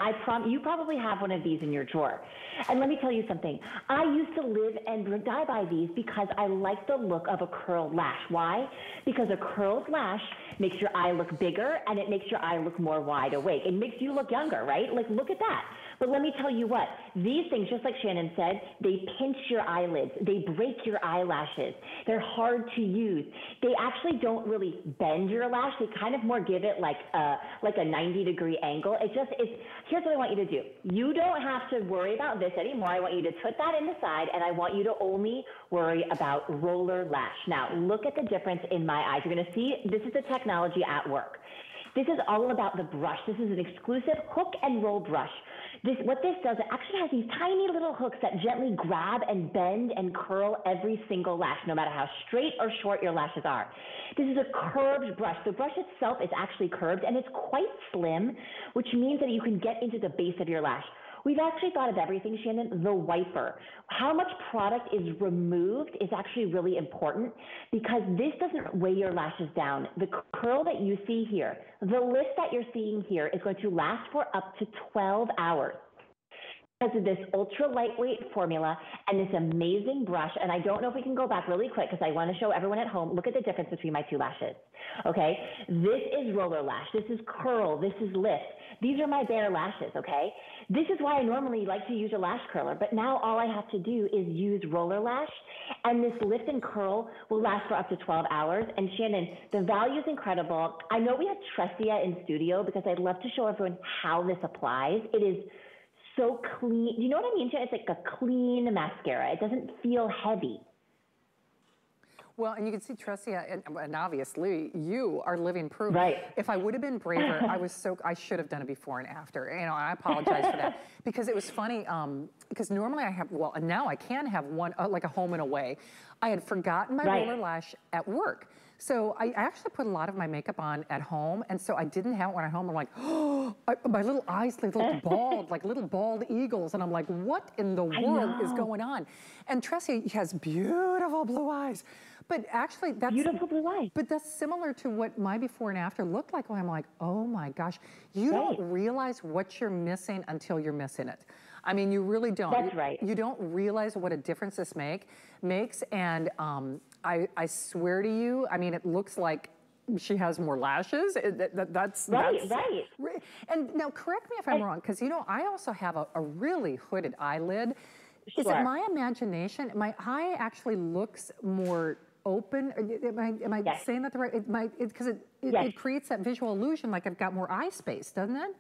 you probably have one of these in your drawer. And let me tell you something. I used to live and die by these because I like the look of a curled lash. Why? Because a curled lash makes your eye look bigger, and it makes your eye look more wide awake. It makes you look younger, right? Like, look at that. But let me tell you what, these things, just like Shannon said, they pinch your eyelids, they break your eyelashes, they're hard to use. They actually don't really bend your lash, they kind of more give it like a 90-degree angle. Here's what I want you to do. You don't have to worry about this anymore. I want you to put that in the side, and I want you to only worry about Roller Lash. Now, look at the difference in my eyes. You're gonna see, this is the technology at work. This is all about the brush. This is an exclusive hook and roll brush. What this does, it actually has these tiny little hooks that gently grab and bend and curl every single lash, no matter how straight or short your lashes are. This is a curved brush. The brush itself is actually curved, and it's quite slim, which means that you can get into the base of your lash. We've actually thought of everything, Shannon. The wiper. How much product is removed is actually really important because this doesn't weigh your lashes down. The curl that you see here, the lift that you're seeing here is going to last for up to 12 hours. Because of this ultra lightweight formula and this amazing brush, and I don't know if we can go back really quick because I want to show everyone at home. Look at the difference between my two lashes. Okay, this is Roller Lash. This is curl. This is lift. These are my bare lashes. Okay, this is why I normally like to use a lash curler, but now all I have to do is use Roller Lash, and this lift and curl will last for up to 12 hours. And Shannon, the value is incredible. I know we have Tressia in studio because I'd love to show everyone how this applies. It is so clean. You know what I mean? It's like a clean mascara. It doesn't feel heavy. Well, and you can see Tressia, and obviously you are living proof. Right. If I would have been braver, I should have done a before and after. And I apologize for that because it was funny. Because normally I have, well, now I can have one like a home and away. I had forgotten my Roller Lash at work. So I actually put a lot of my makeup on at home, and so I didn't have one at home. I'm like, oh, my little eyes, they look bald, like little bald eagles. And I'm like, what in the world is going on? And Tressia has beautiful blue eyes. But actually, that's beautiful blue eyes. But that's similar to what my before and after looked like. When I'm like, oh my gosh, you don't realize what you're missing until you're missing it. I mean, you really don't. That's right. You don't realize what a difference this makes, and I swear to you. I mean, it looks like she has more lashes. That's right. And now, correct me if I'm wrong, because you know I also have a really hooded eyelid. Sure. Is it my imagination? My eye actually looks more open. Am I saying that the right? It creates that visual illusion, like I've got more eye space, doesn't it?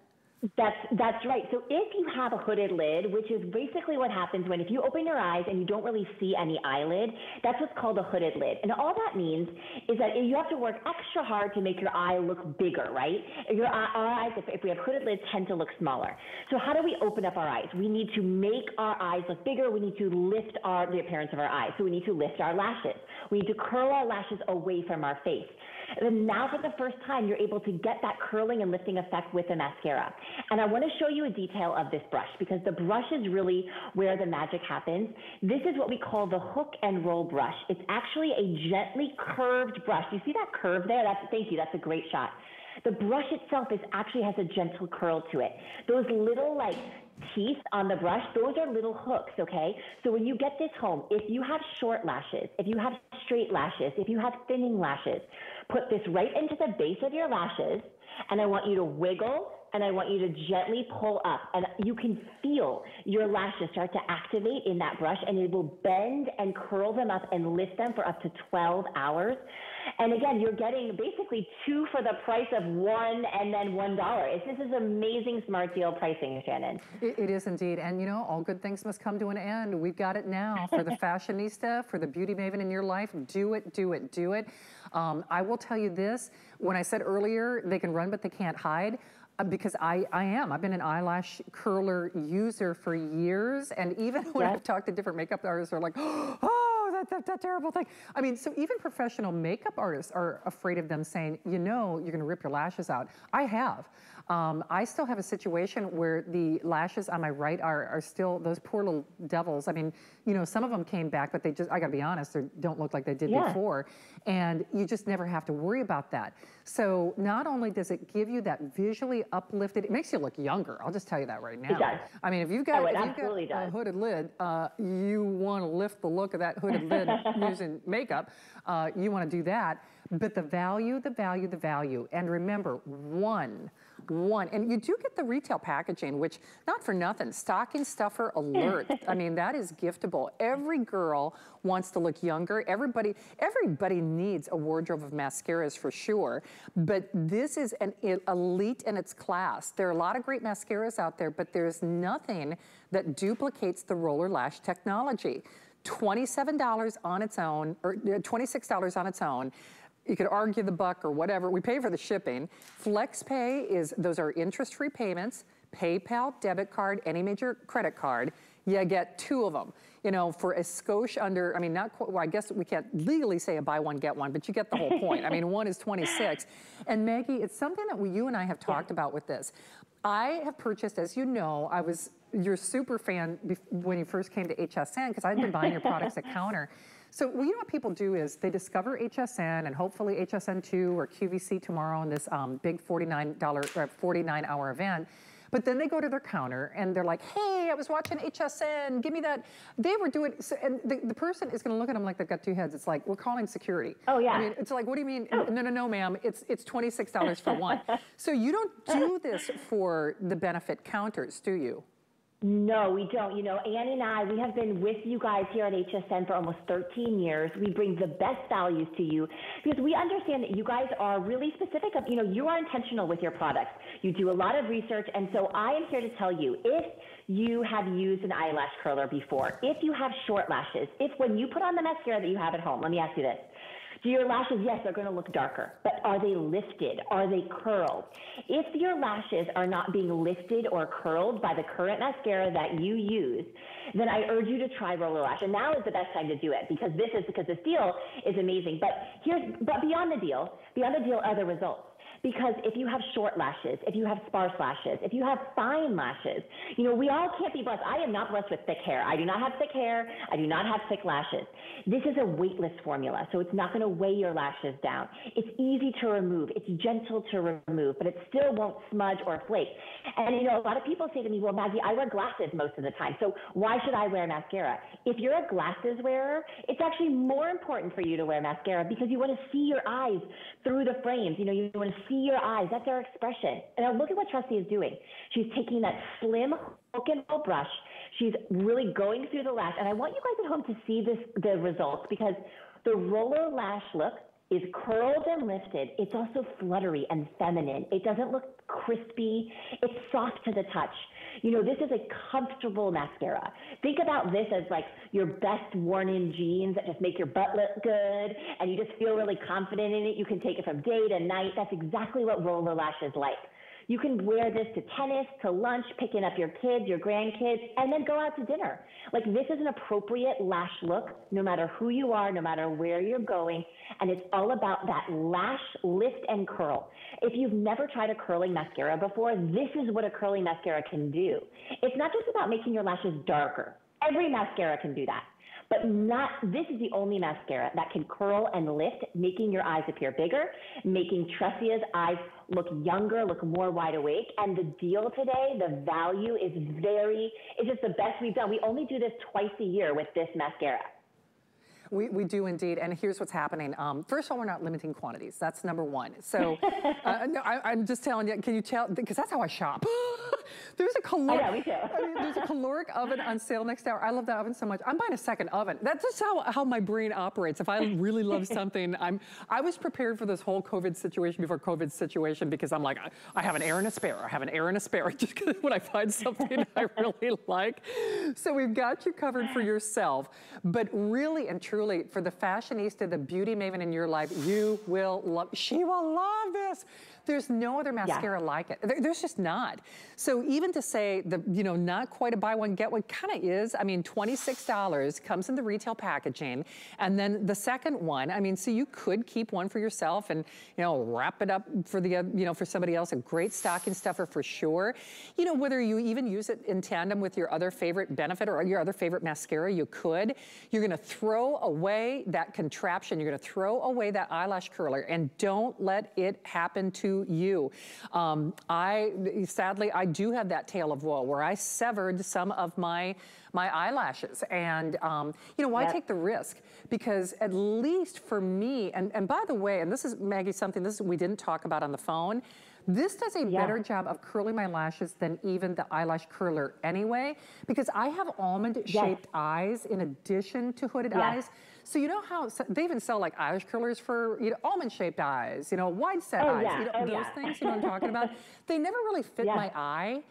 That's right. So if you have a hooded lid, which is basically what happens when if you open your eyes and you don't really see any eyelid, that's what's called a hooded lid. And all that means is that you have to work extra hard to make your eye look bigger, right? Our eyes, if we have hooded lids, tend to look smaller. So how do we open up our eyes? We need to make our eyes look bigger. We need to lift the appearance of our eyes. So we need to lift our lashes. We need to curl our lashes away from our face. And then now for the first time, you're able to get that curling and lifting effect with the mascara. And I want to show you a detail of this brush because the brush is really where the magic happens. This is what we call the hook and roll brush. It's actually a gently curved brush. You see that curve there? Thank you. That's a great shot. The brush itself actually has a gentle curl to it. Those little teeth on the brush, those are little hooks, okay? So when you get this home, if you have short lashes, if you have straight lashes, if you have thinning lashes, put this right into the base of your lashes, and I want you to wiggle, and I want you to gently pull up, and you can feel your lashes start to activate in that brush, and it will bend and curl them up and lift them for up to 12 hours. And again, you're getting basically two for the price of one and then $1. This is amazing smart deal pricing, Shannon. It is indeed. And you know, all good things must come to an end. We've got it now for the fashionista, for the beauty maven in your life. Do it, do it, do it. I will tell you this. When I said earlier, they can run, but they can't hide. Because I've been an eyelash curler user for years. And even when I've talked to different makeup artists, they're like, oh, that terrible thing. I mean, so even professional makeup artists are afraid of them saying, you know, you're gonna rip your lashes out. I have. I still have a situation where the lashes on my right are still those poor little devils. I mean, you know, some of them came back, but they just, I gotta be honest, they don't look like they did before. And you just never have to worry about that. So not only does it give you that visually uplifted, it makes you look younger. I'll just tell you that right now. It does. I mean, if you've got a hooded lid, you wanna lift the look of that hooded lid using makeup. You wanna do that. But the value, the value, the value. And remember, one. And you do get the retail packaging, which, not for nothing, stocking stuffer alert. I mean, that is giftable. Every girl wants to look younger. Everybody needs a wardrobe of mascaras for sure. But this is an elite in its class. There are a lot of great mascaras out there, but there's nothing that duplicates the Roller Lash technology. $27 on its own, or $26 on its own. You could argue the buck or whatever. We pay for the shipping. FlexPay is, those are interest-free payments. PayPal, debit card, any major credit card. You get two of them. You know, for a skosh under, I mean, not quite, well, I guess we can't legally say a buy one, get one, but you get the whole point. I mean, one is 26. And Maggie, it's something that you and I have talked about with this. I have purchased, as you know, I was your super fan when you first came to HSN, because I've been buying your products at counter. So you know what people do is they discover HSN and hopefully HSN2 or QVC tomorrow in this big $49 or 49-hour event. But then they go to their counter and they're like, hey, I was watching HSN, give me that. They were doing, so, and the person is gonna look at them like they've got two heads. It's like, we're calling security. Oh yeah. I mean, it's like, what do you mean? Oh. No, no, no, ma'am, it's $26 for one. So you don't do this for the benefit counters, do you? No, we don't. You know, Annie and I, we have been with you guys here at HSN for almost 13 years. We bring the best values to you because we understand that you guys are really specific of, you know, you are intentional with your products. You do a lot of research. And so I am here to tell you, if you have used an eyelash curler before, if you have short lashes, if when you put on the mascara that you have at home, let me ask you this. Do your lashes, yes, they're going to look darker, but are they lifted? Are they curled? If your lashes are not being lifted or curled by the current mascara that you use, then I urge you to try Roller Lash. And now is the best time to do it because this deal is amazing. But beyond the deal are the results. Because if you have short lashes, if you have sparse lashes, if you have fine lashes, you know, we all can't be blessed. I am not blessed with thick hair. I do not have thick hair. I do not have thick lashes. This is a weightless formula, so it's not going to weigh your lashes down. It's easy to remove. It's gentle to remove, but it still won't smudge or flake. And, you know, a lot of people say to me, well, Maggie, I wear glasses most of the time, so why should I wear mascara? If you're a glasses wearer, it's actually more important for you to wear mascara because you want to see your eyes through the frames. You know, you want to see your eyes. That's our expression. And now look at what Tressia is doing. She's taking that slim hook and roll brush. She's really going through the lash. And I want you guys at home to see the results, because the Roller Lash look is curled and lifted. It's also fluttery and feminine. It doesn't look crispy. It's soft to the touch. You know, this is a comfortable mascara. Think about this as like your best worn-in jeans that just make your butt look good, and you just feel really confident in it. You can take it from day to night. That's exactly what Roller Lash is like. You can wear this to tennis, to lunch, picking up your kids, your grandkids, and then go out to dinner. Like, this is an appropriate lash look, no matter who you are, no matter where you're going. And it's all about that lash lift and curl. If you've never tried a curling mascara before, this is what a curling mascara can do. It's not just about making your lashes darker. Every mascara can do that. But this is the only mascara that can curl and lift, making your eyes appear bigger, making Tressia's eyes look younger, look more wide awake. And the deal today, the value is it's just the best we've done. We only do this twice a year with this mascara. We do indeed, and here's what's happening. First of all, we're not limiting quantities. That's number one. So no, I'm just telling you, can you tell? Because that's how I shop. There's a caloric, oh, yeah, me too. I mean, there's a caloric oven on sale next hour. I love that oven so much. I'm buying a second oven. That's just how my brain operates. If I really love something, I was prepared for this whole COVID situation before COVID situation, because I'm like, I have an air and a spare. I have an air and a spare. Just when I find something I really like. So we've got you covered for yourself, but really and truly, truly, for the fashionista, the beauty maven in your life, you will love, she will love this. There's no other mascara like it. There's just not. So even to say, the, you know, not quite a buy one, get one, kind of is. I mean, $26 comes in the retail packaging. And then the second one, I mean, so you could keep one for yourself and, you know, wrap it up for the, you know, for somebody else. A great stocking stuffer for sure. You know, whether you even use it in tandem with your other favorite Benefit or your other favorite mascara, you could. You're going to throw away that contraption. You're going to throw away that eyelash curler, and don't let it happen to you. Sadly, I do have that tale of woe where I severed some of my eyelashes, and you know, why take the risk? Because at least for me, and by the way, and this is, Maggie, something this we didn't talk about on the phone, this does a better job of curling my lashes than even the eyelash curler anyway, because I have almond shaped eyes in addition to hooded eyes. So you know how they even sell like eyelash curlers for, you know, almond shaped eyes, you know, wide set eyes, you know, those things, you know what I'm talking about? They never really fit my eye.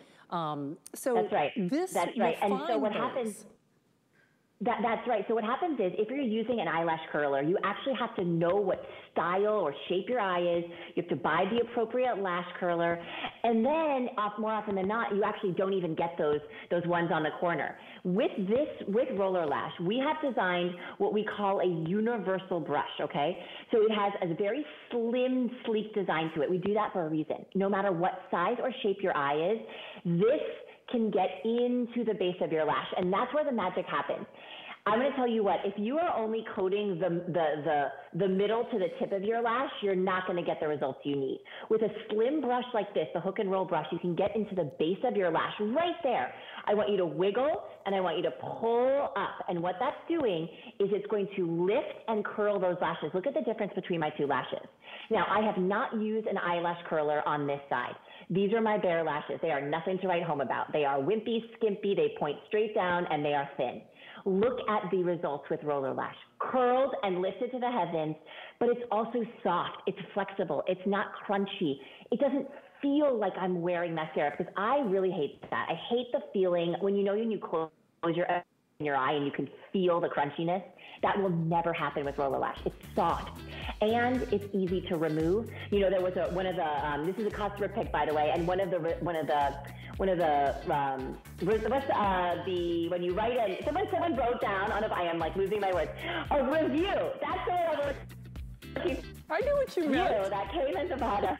So that's right. And so what happens, that's right. So what happens is, if you're using an eyelash curler, you actually have to know what style or shape your eye is. You have to buy the appropriate lash curler. And then more often than not, you actually don't even get those ones on the corner. With Roller Lash, we have designed what we call a universal brush, okay? So it has a very slim, sleek design to it. We do that for a reason. No matter what size or shape your eye is, this can get into the base of your lash, and that's where the magic happens. I'm going to tell you what, if you are only coating the middle to the tip of your lash, you're not going to get the results you need. With a slim brush like this, the hook and roll brush, you can get into the base of your lash right there. I want you to wiggle and I want you to pull up. And what that's doing is it's going to lift and curl those lashes. Look at the difference between my two lashes. Now, I have not used an eyelash curler on this side. These are my bare lashes. They are nothing to write home about. They are wimpy, skimpy, they point straight down, and they are thin. Look at the results with Roller Lash. Curled and lifted to the heavens, but it's also soft, it's flexible, it's not crunchy. It doesn't feel like I'm wearing mascara, because I really hate that. I hate the feeling when you know you close your eyes in your eye and you can feel the crunchiness. That will never happen with Roller Lash. It's soft and it's easy to remove. You know, there was one of the this is a customer pick, by the way, and when you write in, someone wrote down on a, I am like losing my words, a review. That's the one I was looking for. I knew what you meant. That came in Nevada.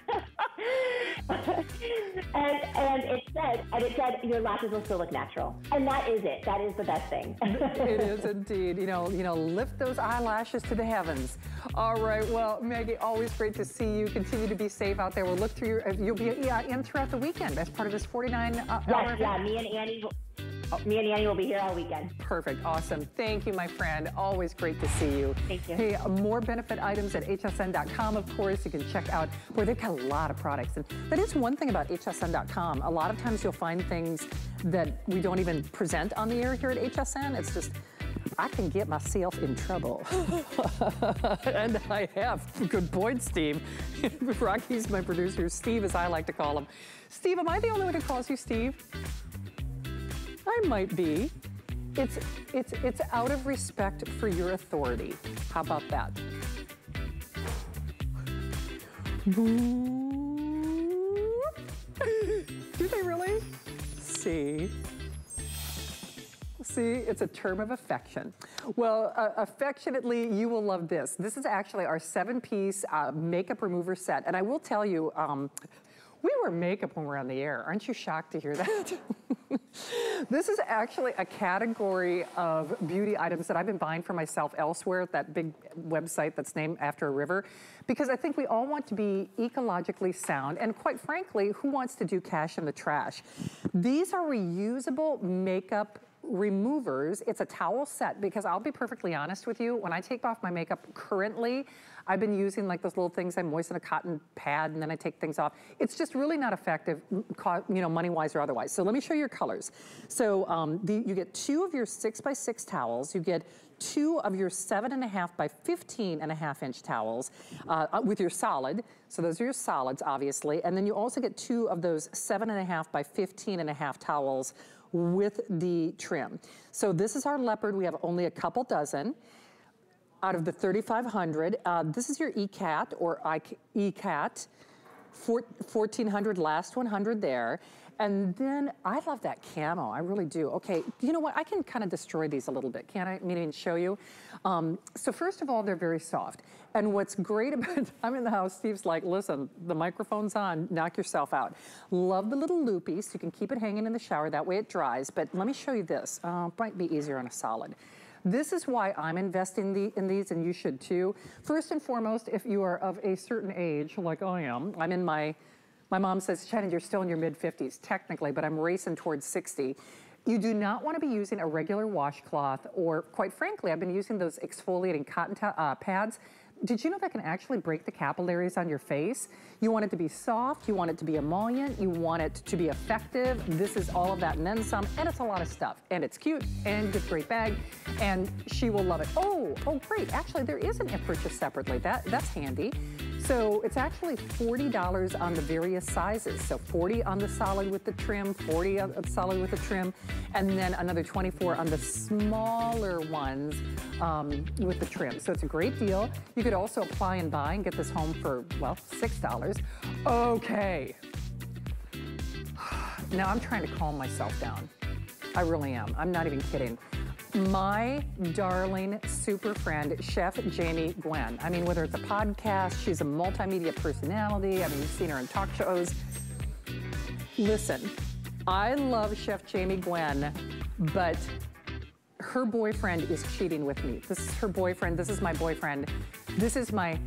and it said your lashes will still look natural. And that is it. That is the best thing. It is indeed. You know, lift those eyelashes to the heavens. All right. Well, Maggie, always great to see you. Continue to be safe out there. We'll look through your, you'll be in throughout the weekend. That's part of this 49-hour event. Yeah, me and Annie will be here all weekend. Perfect. Awesome. Thank you, my friend. Always great to see you. Thank you. Hey, more Benefit items at hsn.com, of course. You can check out where they've got a lot of products. And that is one thing about hsn.com. A lot of times you'll find things that we don't even present on the air here at HSN. It's just, I can get myself in trouble. And I have. Good point, Steve. Rocky's my producer. Steve, as I like to call him. Steve, am I the only one who calls you Steve? I might be. It's out of respect for your authority. How about that? Do they really? See, it's a term of affection. Well, affectionately, you will love this. This is actually our 7-piece makeup remover set. And I will tell you, we wear makeup when we're on the air. Aren't you shocked to hear that? This is actually a category of beauty items that I've been buying for myself elsewhere, that big website that's named after a river, because I think we all want to be ecologically sound, and quite frankly, who wants to do cash in the trash? These are reusable makeup removers. It's a towel set, because I'll be perfectly honest with you, when I take off my makeup currently, I've been using like those little things. I moisten a cotton pad and then I take things off. It's just really not effective, you know, money-wise or otherwise. So let me show you your colors. So you get 2 of your 6x6 towels. You get 2 of your 7.5 by 15.5 inch towels with your solid. So those are your solids, obviously. And then you also get 2 of those 7.5 by 15.5 towels with the trim. So this is our leopard. We have only a couple dozen. out of the 3,500. This is your ECAT or ECAT. 1,400 last 100 there. And then I love that camo, I really do. Okay, you know what, I can kind of destroy these a little bit, can't I? Meaning show you. So first of all, they're very soft. And what's great about, I'm in the house, Steve's like, listen, the microphone's on, knock yourself out. Love the little loopy, so you can keep it hanging in the shower, that way it dries. But let me show you this, might be easier on a solid. This is why I'm investing in these, and you should too. First and foremost, if you are of a certain age, like I am, I'm in my mom says, Shannon, you're still in your mid-50s, technically, but I'm racing towards 60. You do not want to be using a regular washcloth, or quite frankly, I've been using those exfoliating cotton pads. Did you know that can actually break the capillaries on your face? You want it to be soft, you want it to be emollient, you want it to be effective. This is all of that and then some, and it's a lot of stuff. And it's cute, and it's a great bag, and she will love it. Oh great, actually there is an purchase separately, that's handy. So it's actually $40 on the various sizes. So 40 on the solid with the trim, 40 on the solid with the trim, and then another 24 on the smaller ones with the trim. So it's a great deal. You could also apply and buy and get this home for, well, $6. Okay. Now I'm trying to calm myself down. I really am. I'm not even kidding. My darling super friend, Chef Jamie Gwen. I mean, whether it's a podcast, she's a multimedia personality. I mean, you've seen her in talk shows. Listen, I love Chef Jamie Gwen, but her boyfriend is cheating with me. This is her boyfriend. This is my boyfriend. This is my